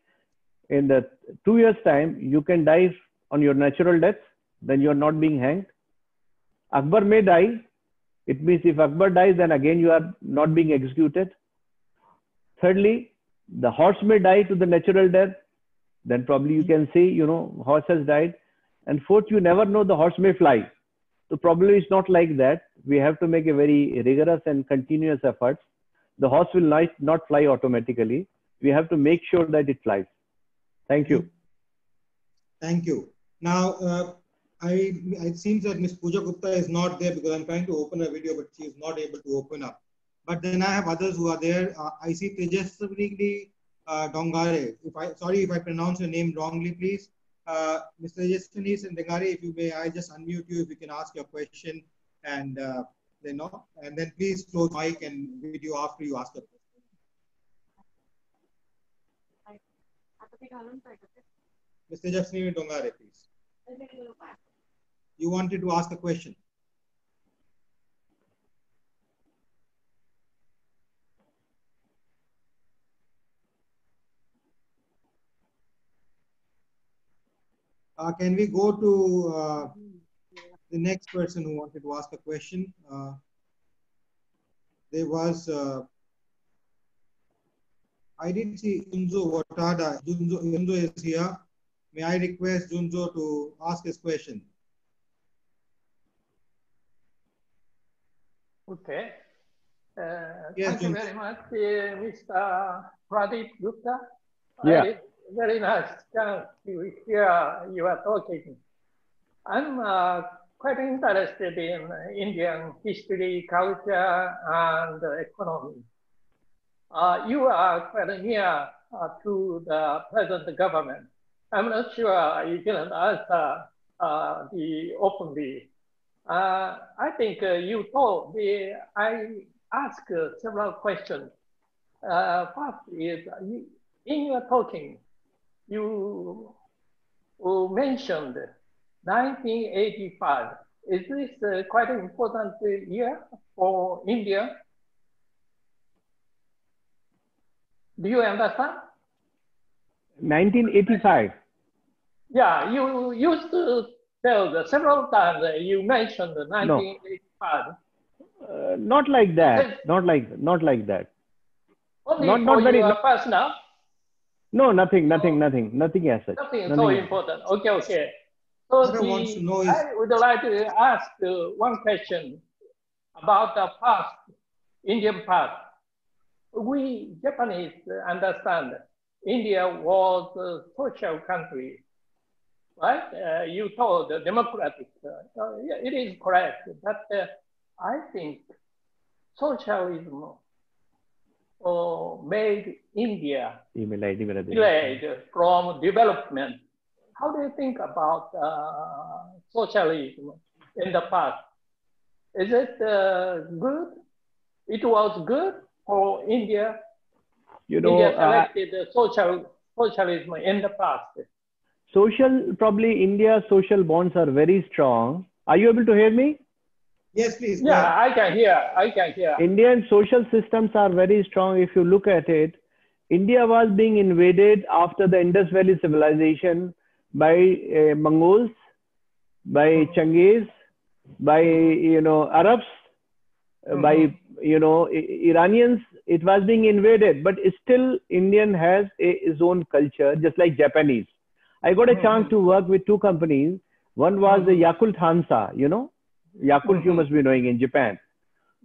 in the 2 years time, you can die on your natural death. Then you're not being hanged. Akbar may die. It means if Akbar dies, then again you are not being executed. Thirdly, the horse may die to the natural death, then probably you can say, horse has died. And fourth, you never know, the horse may fly. So probably it's not like that. We have to make a very rigorous and continuous efforts. The horse will not fly automatically. We have to make sure that it flies. Thank you. Thank you. Now, it seems that Ms. Pooja Gupta is not there because I'm trying to open her video, but she is not able to open up. But then I have others who are there. I see Tejashi Dengare. Sorry if I pronounce your name wrongly, please. Mr. Jephnis Dengare, if you may, I just unmute you if you can ask your question, and then please close mic and video after you ask the question. Mr. Jephnis Dengare, please. You wanted to ask a question. Can we go to the next person who wanted to ask a question? There was, I didn't see Junzo Watada. Junzo is here. May I request Junzo to ask his question? Okay. Yes, thank you very much, Mr. Pradeep Gupta. Yeah. Very nice chance to hear you are talking. I'm quite interested in Indian history, culture, and economy. You are quite near to the present government. I'm not sure you can answer openly. I think you told me, I asked several questions. First is, in your talking, you mentioned 1985. Is this quite an important year for India? Do you understand? 1985. Yeah, you used to tell several times you mentioned 1985. No. Not like that. Not like that. Only not very personal. No, nothing as such. Nothing so important. Okay, okay. So I would like to ask one question about the past, Indian past. We Japanese understand India was a social country, right? You told democratic. It is correct, but I think socialism made India delayed from development. How do you think about socialism in the past? Is it good? It was good for India? You know, India selected socialism in the past. Probably India's social bonds are very strong. Are you able to hear me? Yes, please. Yeah, I can hear. Indian social systems are very strong. If you look at it, India was being invaded after the Indus Valley civilization by Mongols, by Chinese, by Arabs, by Iranians. It was being invaded, but still Indian has its own culture, just like Japanese. I got a chance to work with two companies. One was the Yakult Hansa, Yakult, you must be knowing, in Japan.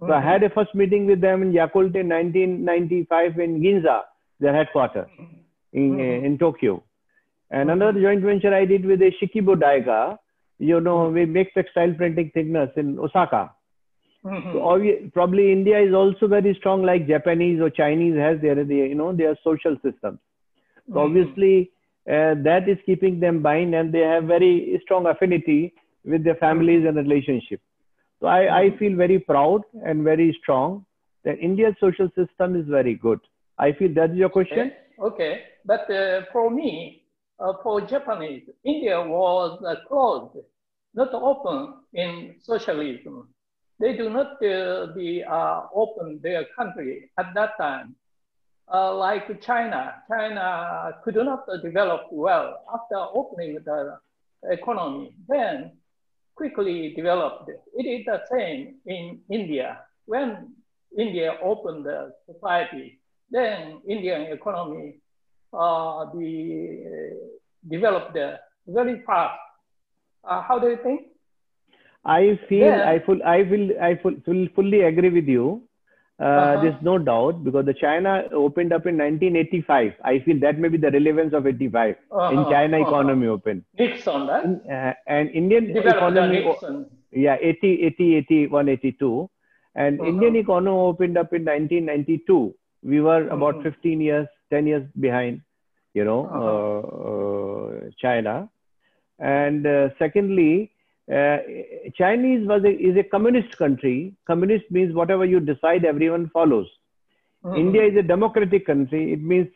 So I had a first meeting with them in Yakult in 1995 in Ginza, their headquarters in Tokyo. And another joint venture I did with a Shikibu Daiga, we make textile printing thickness in Osaka. So probably India is also very strong, like Japanese or Chinese has their social systems. So obviously that is keeping them bind, and they have very strong affinity with their families and relationship. So I feel very proud and very strong that India's social system is very good. I feel that is your question. Okay. But for me, for Japanese, India was closed, not open in socialism. They do not open their country at that time. Like China, China could not develop well after opening the economy. Then quickly developed. It is the same in India. When India opened the society, then Indian economy developed very fast. How do you think? I feel fully agree with you. There's no doubt, because the China opened up in 1985. I feel that may be the relevance of 85. In China, economy open. Nixon, right? And Indian economy, yeah, 81, 82. And Indian economy opened up in 1992. We were about 15 years, 10 years behind, you know, China. And secondly, Chinese is a communist country. Communist means whatever you decide, everyone follows. India is a democratic country. It means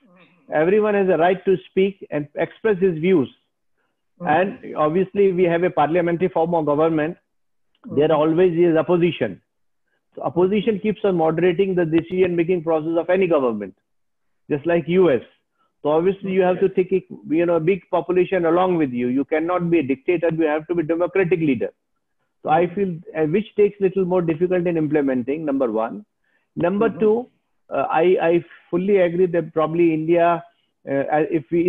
everyone has a right to speak and express his views. And obviously, we have a parliamentary form of government. There always is opposition. So opposition keeps on moderating the decision-making process of any government, just like US. So obviously you have to take a, you know, big population along with you. You cannot be a dictator. You have to be a democratic leader. So I feel, which takes little more difficult in implementing, number one. Number two, I fully agree that probably India, if we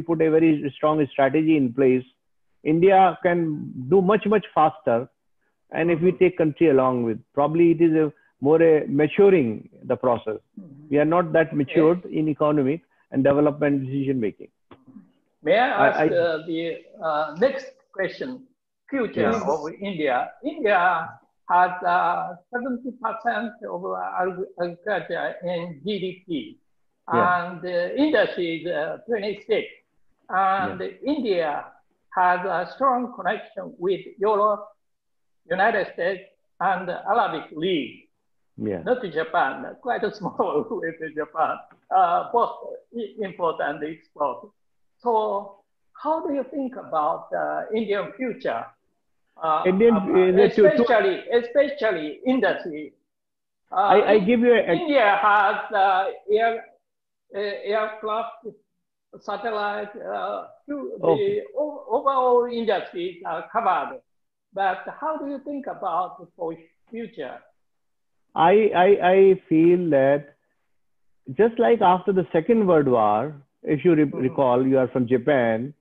put a very strong strategy in place, India can do much, much faster. And if we take country along with, probably it is a more maturing the process. We are not that matured in economic and development decision making. May I ask the next question? Future of India. India has 70% of agriculture in GDP, and industry is 26. And India has a strong connection with Europe, United States, and Arabic League. Not to Japan, quite a small with Japan, both import and export. So how do you think about Indian future, especially industry? I give you a, India has aircraft, satellite, the overall industries are covered. But how do you think about for future? I feel that just like after the Second World War, if you recall, you are from Japan,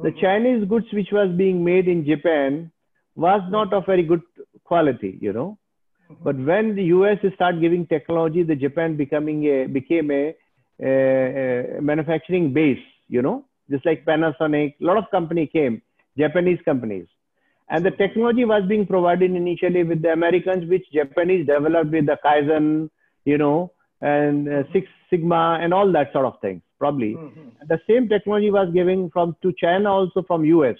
the Chinese goods which was being made in Japan was not of very good quality, you know. But when the US started giving technology, the Japan became a manufacturing base, you know, just like Panasonic, a lot of company came, Japanese companies. And the technology was being provided initially with the Americans, which Japanese developed with the Kaizen, you know, and Six Sigma and all that sort of things, probably. And the same technology was given to China also from US.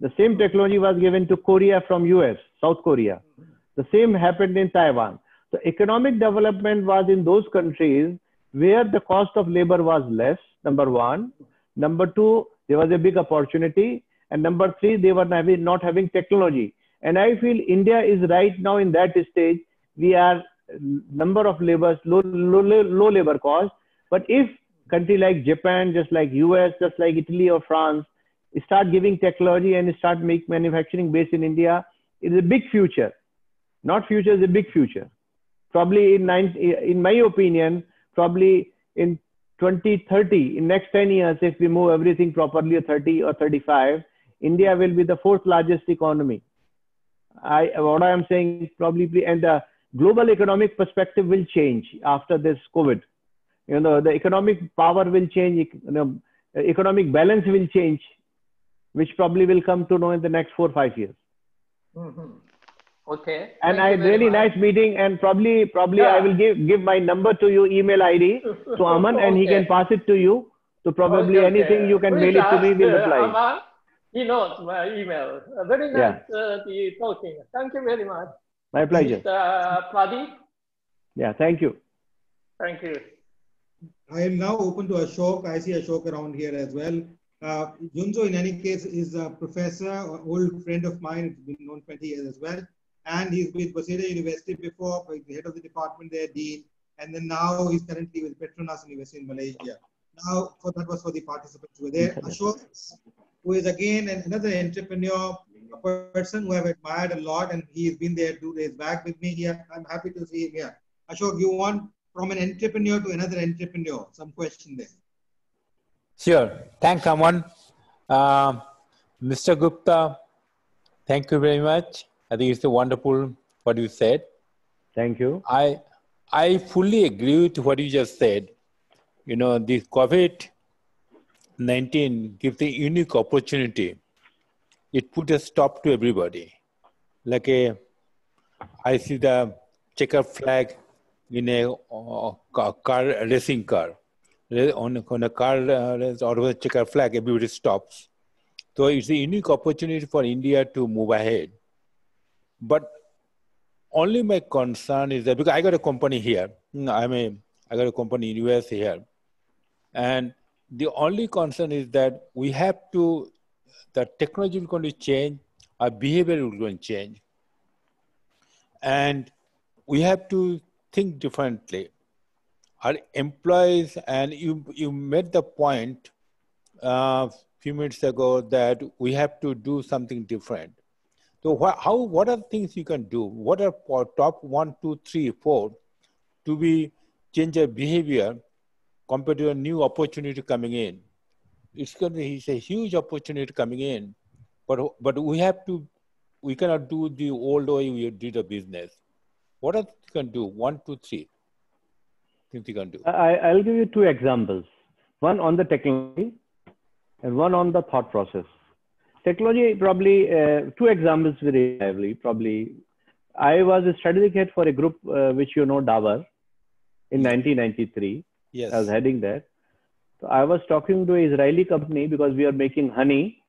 The same technology was given to Korea from US, South Korea. The same happened in Taiwan. So economic development was in those countries where the cost of labor was less, number one. Number two, there was a big opportunity. And number three, they were not having technology. And I feel India is right now in that stage. We are number of labors, low labor cost. But if country like Japan, just like US, just like Italy or France, start giving technology and start make manufacturing base in India, it is a big future. Not future, is a big future. Probably in my opinion, probably in 2030, in next 10 years, if we move everything properly, or 30 or 35, India will be the fourth largest economy. What I am saying is probably, and the global economic perspective will change after this COVID. You know, the economic power will change, you know, economic balance will change, which probably will come to know in the next 4 or 5 years. Okay. And really nice meeting, and probably I will give my number to you, email ID to Aman, and he can pass it to you. So probably anything you can mail it to me, we'll reply. Aman, he knows my email. Very nice talking. Thank you very much. My pleasure. Mr. Pradeep. Yeah, thank you. Thank you. I am now open to Ashok. I see Ashok around here as well. Junzo, in any case, is a professor, an old friend of mine. It's been known 20 years as well. And he's with Waseda University before, the head of the department there, Dean. And then now he's currently with Petronas University in Malaysia. Now, that was for the participants who were there. Ashok, who is again another entrepreneur, a person who I've admired a lot, and he's been there 2 days back with me here. I'm happy to see him here. Ashok, you want from an entrepreneur to another entrepreneur? Some question there. Sure. Thanks, Aman. Mr. Gupta, thank you very much. I think it's wonderful what you said. Thank you. I fully agree with what you just said. You know, this COVID-19 gives a unique opportunity. It put a stop to everybody. Like I see the checkered flag in a racing car, or a checkered flag, everybody stops. So it's a unique opportunity for India to move ahead. But only my concern is that, because I got a company here, I got a company in US here. And the only concern is that we have to, the technology is going to change, our behavior is going to change. And we have to think differently. Our employees, and you made the point a few minutes ago that we have to do something different. So what are things you can do? What are top 1, 2, 3, 4 to be change your behavior compared to a new opportunity coming in? It's going to be a huge opportunity coming in, but we have to, we cannot do the old way we did a business. What else you can do? 1, 2, 3 things you can do. I'll give you 2 examples. One on the technology, and one on the thought process. Technology, probably 2 examples very lively. Probably, I was a strategic head for a group which you know, Dabur, in 1993. Yes, I was heading that. So I was talking to an Israeli company because we are making honey.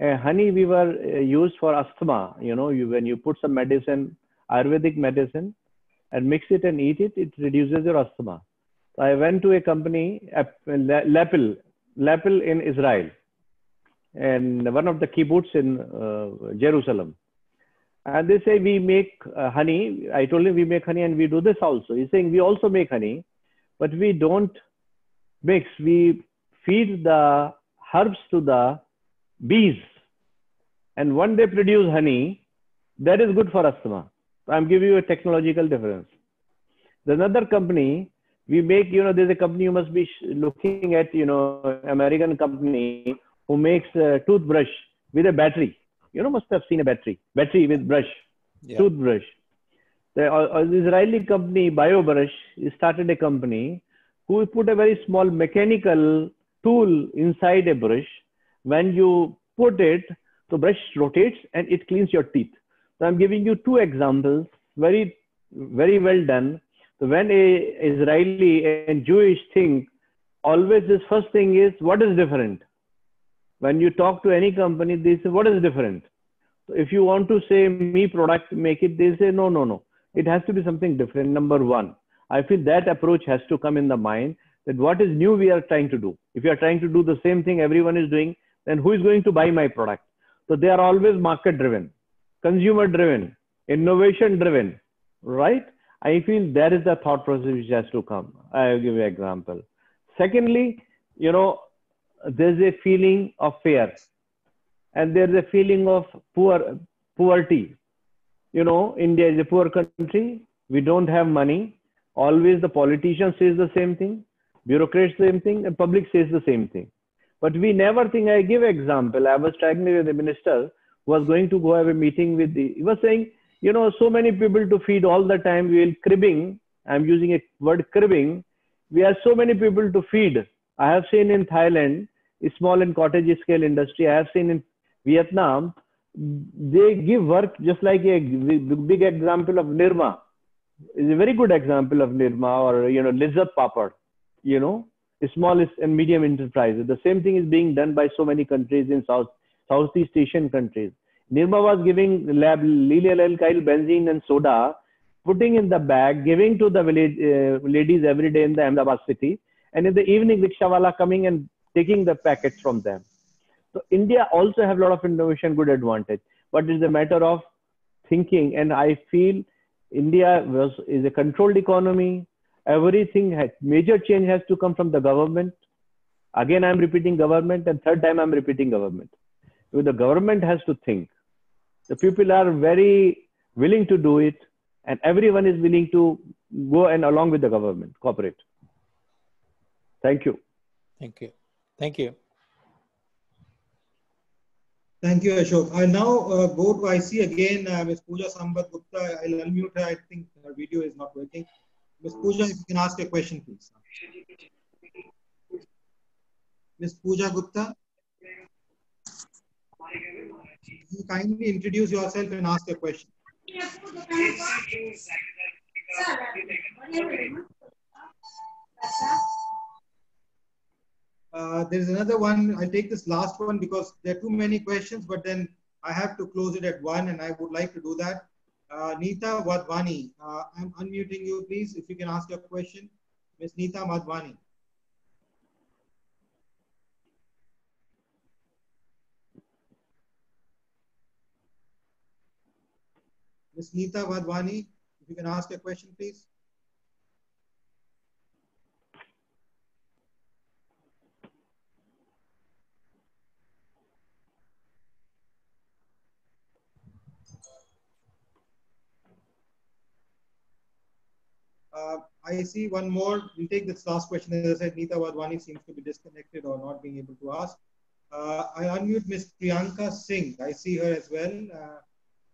Honey we were used for asthma. You know, when you put some medicine, Ayurvedic medicine, and mix it and eat it, it reduces your asthma. So I went to a company, Lapil in Israel, and one of the kibbutz in Jerusalem. And they say, we make honey. I told him, we make honey and we do this also. He's saying, we also make honey, but we don't mix. We feed the herbs to the bees. And when they produce honey, that is good for asthma. So I'm giving you a technological difference. There's another company, we make, you know, there's a company you must be looking at, you know, American company, who makes a toothbrush with a battery. You know, must have seen a battery with brush, yeah. Toothbrush. The Israeli company, BioBrush, started a company who put a very small mechanical tool inside a brush. When you put it, the brush rotates and it cleans your teeth. So I'm giving you 2 examples, very, very well done. So when a Israeli and Jewish think, always this first thing is, what is different? When you talk to any company, they say, what is different? So if you want to say, me product, make it, they say, no, no, no. It has to be something different, number 1. I feel that approach has to come in the mind, that what is new we are trying to do. If you are trying to do the same thing everyone is doing, then who is going to buy my product? So they are always market-driven, consumer-driven, innovation-driven, right? I feel that is the thought process which has to come. I'll give you an example. Secondly, you know, there's a feeling of fear and there's a feeling of poverty. You know, India is a poor country. We don't have money. Always the politician says the same thing, bureaucrats same thing, and public says the same thing. But we never think. I give example. I was talking with the minister who was going to go have a meeting with the, he was saying, you know, so many people to feed all the time. We will cribbing. I'm using a word cribbing. We have so many people to feed. I have seen in Thailand, a small and cottage scale industry. I have seen in Vietnam, they give work, just like a big example of NIRMA. It's a very good example of NIRMA, or, you know, lizard papad, you know, smallest and medium enterprises. The same thing is being done by so many countries in Southeast Asian countries. NIRMA was giving alkyl benzene and soda, putting in the bag, giving to the village ladies every day in the Ahmedabad city. And in the evening, rickshawala coming and taking the packets from them. So India also have a lot of innovation, good advantage. But it's a matter of thinking. And I feel India is a controlled economy. Everything has, major change has to come from the government. Again, I'm repeating government, and third time I'm repeating government. So the government has to think. The people are very willing to do it. And everyone is willing to go and along with the government, cooperate. Thank you. Thank you. Thank you. Thank you, Ashok. I now go to IC again, Ms. Pooja Sambhal Gupta. I'll unmute her. I think her video is not working. Ms. Pooja, if you can ask a question, please. Ms. Pooja Gupta, you kindly introduce yourself and ask a question. There's another one. I'll take this last one because there are too many questions, but then I have to close it at one, and I would like to do that. Neeta Vadwani, I'm unmuting you, please, if you can ask your question. Ms. Neeta Vadwani. Ms. Neeta Vadwani, if you can ask your question, please. I see one more. We'll take this last question. As I said, Neeta Vadwani seems to be disconnected or not being able to ask. I unmute Ms. Priyanka Singh. I see her as well.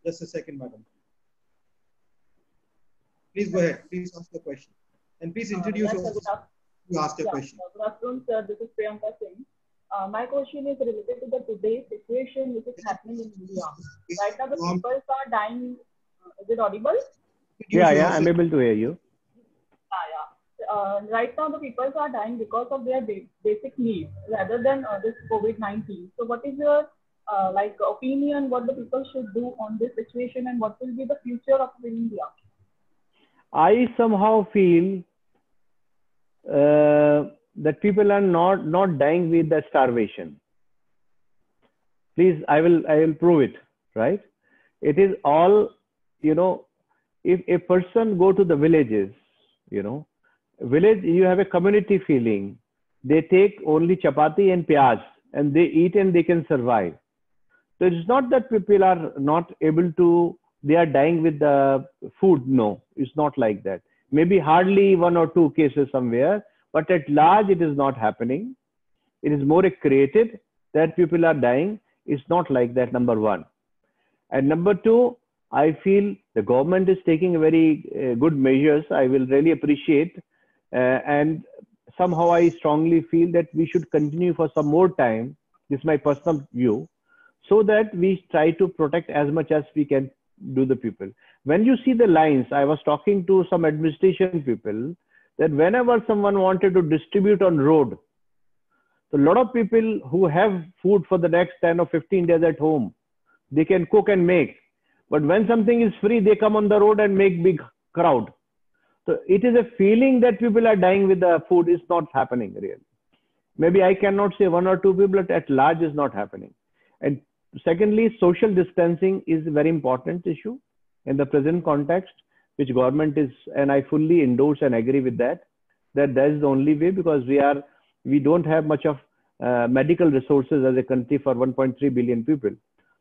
Just a second, madam. Please go ahead. Please ask the question. And please introduce yourself to ask the question. Good afternoon, sir. This is Priyanka Singh. My question is related to the today's situation which is happening in India. Right now, the people are dying. Is it audible? Yeah, I'm able to hear you. Right now, the people are dying because of their basic needs rather than this COVID-19. So, what is your opinion? What the people should do on this situation, and what will be the future of India? I somehow feel that people are not dying with the starvation. Please, I will prove it. Right? It is all, you know, if a person go to the villages, you know. Village, you have a community feeling. They take only chapati and piyaz and they eat and they can survive. So it's not that people are not able to, they are dying with the food. No, it's not like that. Maybe hardly one or two cases somewhere, but at large it is not happening. It is more created that people are dying. It's not like that, number one. And number two, I feel the government is taking very good measures. I will really appreciate. And somehow I strongly feel that we should continue for some more time. This is my personal view, so that we try to protect as much as we can do the people. When you see the lines, I was talking to some administration people that whenever someone wanted to distribute on road, so a lot of people who have food for the next 10 or 15 days at home, they can cook and make. But when something is free, they come on the road and make big crowd. So it is a feeling that people are dying with the food. It's not happening really. Maybe I cannot say one or two people, but at large is not happening. And secondly, social distancing is a very important issue in the present context, which government is, and I fully endorse and agree with that, that is the only way, because we don't have much of medical resources as a country for 1.3 billion people.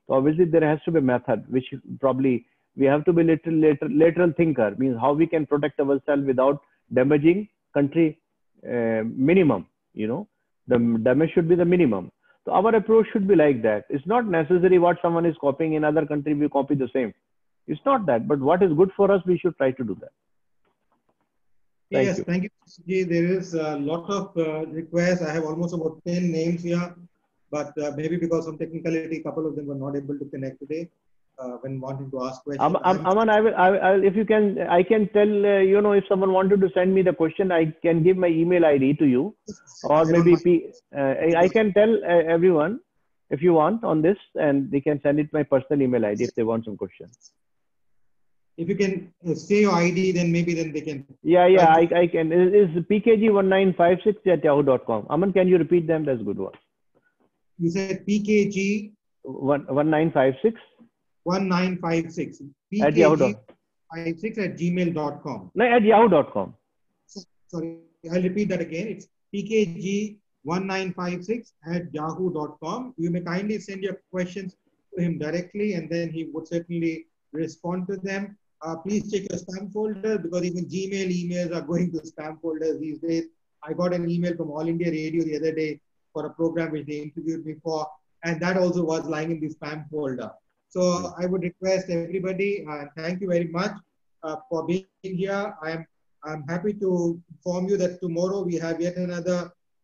So obviously there has to be a method, which probably we have to be lateral thinker, means how we can protect ourselves without damaging country minimum, you know, the damage should be the minimum. So our approach should be like that. It's not necessary what someone is copying in other country, we copy the same. It's not that, but what is good for us, we should try to do that. Yes, thank you. There is a lot of requests. I have almost about 10 names here, but maybe because of technicality, a couple of them were not able to connect today. When wanting to ask questions, Aman, I will, if you can, I can tell you know, if someone wanted to send me the question, I can give my email ID to you, or maybe I can tell everyone if you want on this, and they can send it my personal email ID if they want some questions. If you can say your ID, then maybe then they can. Yeah, I can. It is pkg1956@yahoo.com. Aman, can you repeat them? That's a good one. You said pkg 1956. 1956 at yahoo.com. No, at yahoo.com. Sorry, I'll repeat that again. It's pkg1956@yahoo.com. You may kindly send your questions to him directly, and then he would certainly respond to them. Please check your spam folder, because even Gmail emails are going to spam folders these days. I got an email from All India Radio the other day for a program which they interviewed me for. and that also was lying in the spam folder. So I would request everybody, thank you very much for being here. I'm happy to inform you that tomorrow we have yet another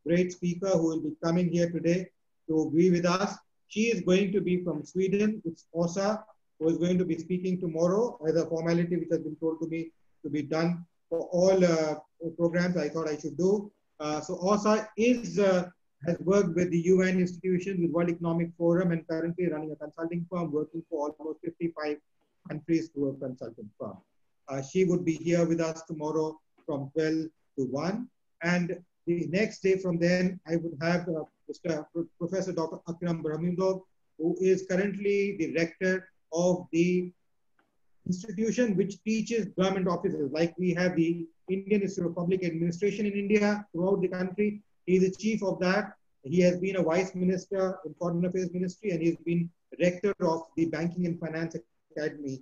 great speaker who will be coming here today to be with us. She is going to be from Sweden. It's Osa, who is going to be speaking tomorrow as a formality which has been told to me to be done for all programs I thought I should do. So Osa is, has worked with the UN institutions, with World Economic Forum, and currently running a consulting firm, working for almost 55 countries through a consulting firm. She would be here with us tomorrow from 12 to 1. And the next day from then, I would have Professor Dr. Akram Brahmindov, who is currently the rector of the institution which teaches government officers. Like we have the Indian Institute of Public Administration in India throughout the country. He is the chief of that. He has been a vice minister in Foreign Affairs Ministry, and he has been rector of the Banking and Finance Academy.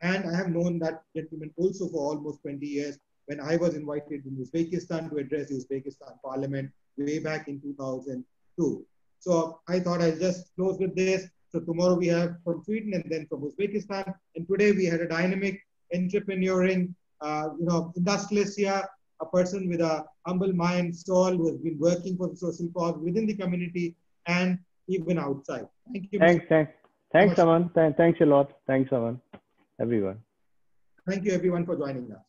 And I have known that gentleman also for almost 20 years when I was invited in Uzbekistan to address the Uzbekistan Parliament way back in 2002. So I thought I'll just close with this. So tomorrow we have from Sweden and then from Uzbekistan. And today we had a dynamic, entrepreneuring, industrialist here, a person with a humble mind, soul, who has been working for the social cause within the community and even outside. Thank you. Thanks, Aman. Thanks a lot. Thanks, Aman. Everyone. Thank you, everyone, for joining us.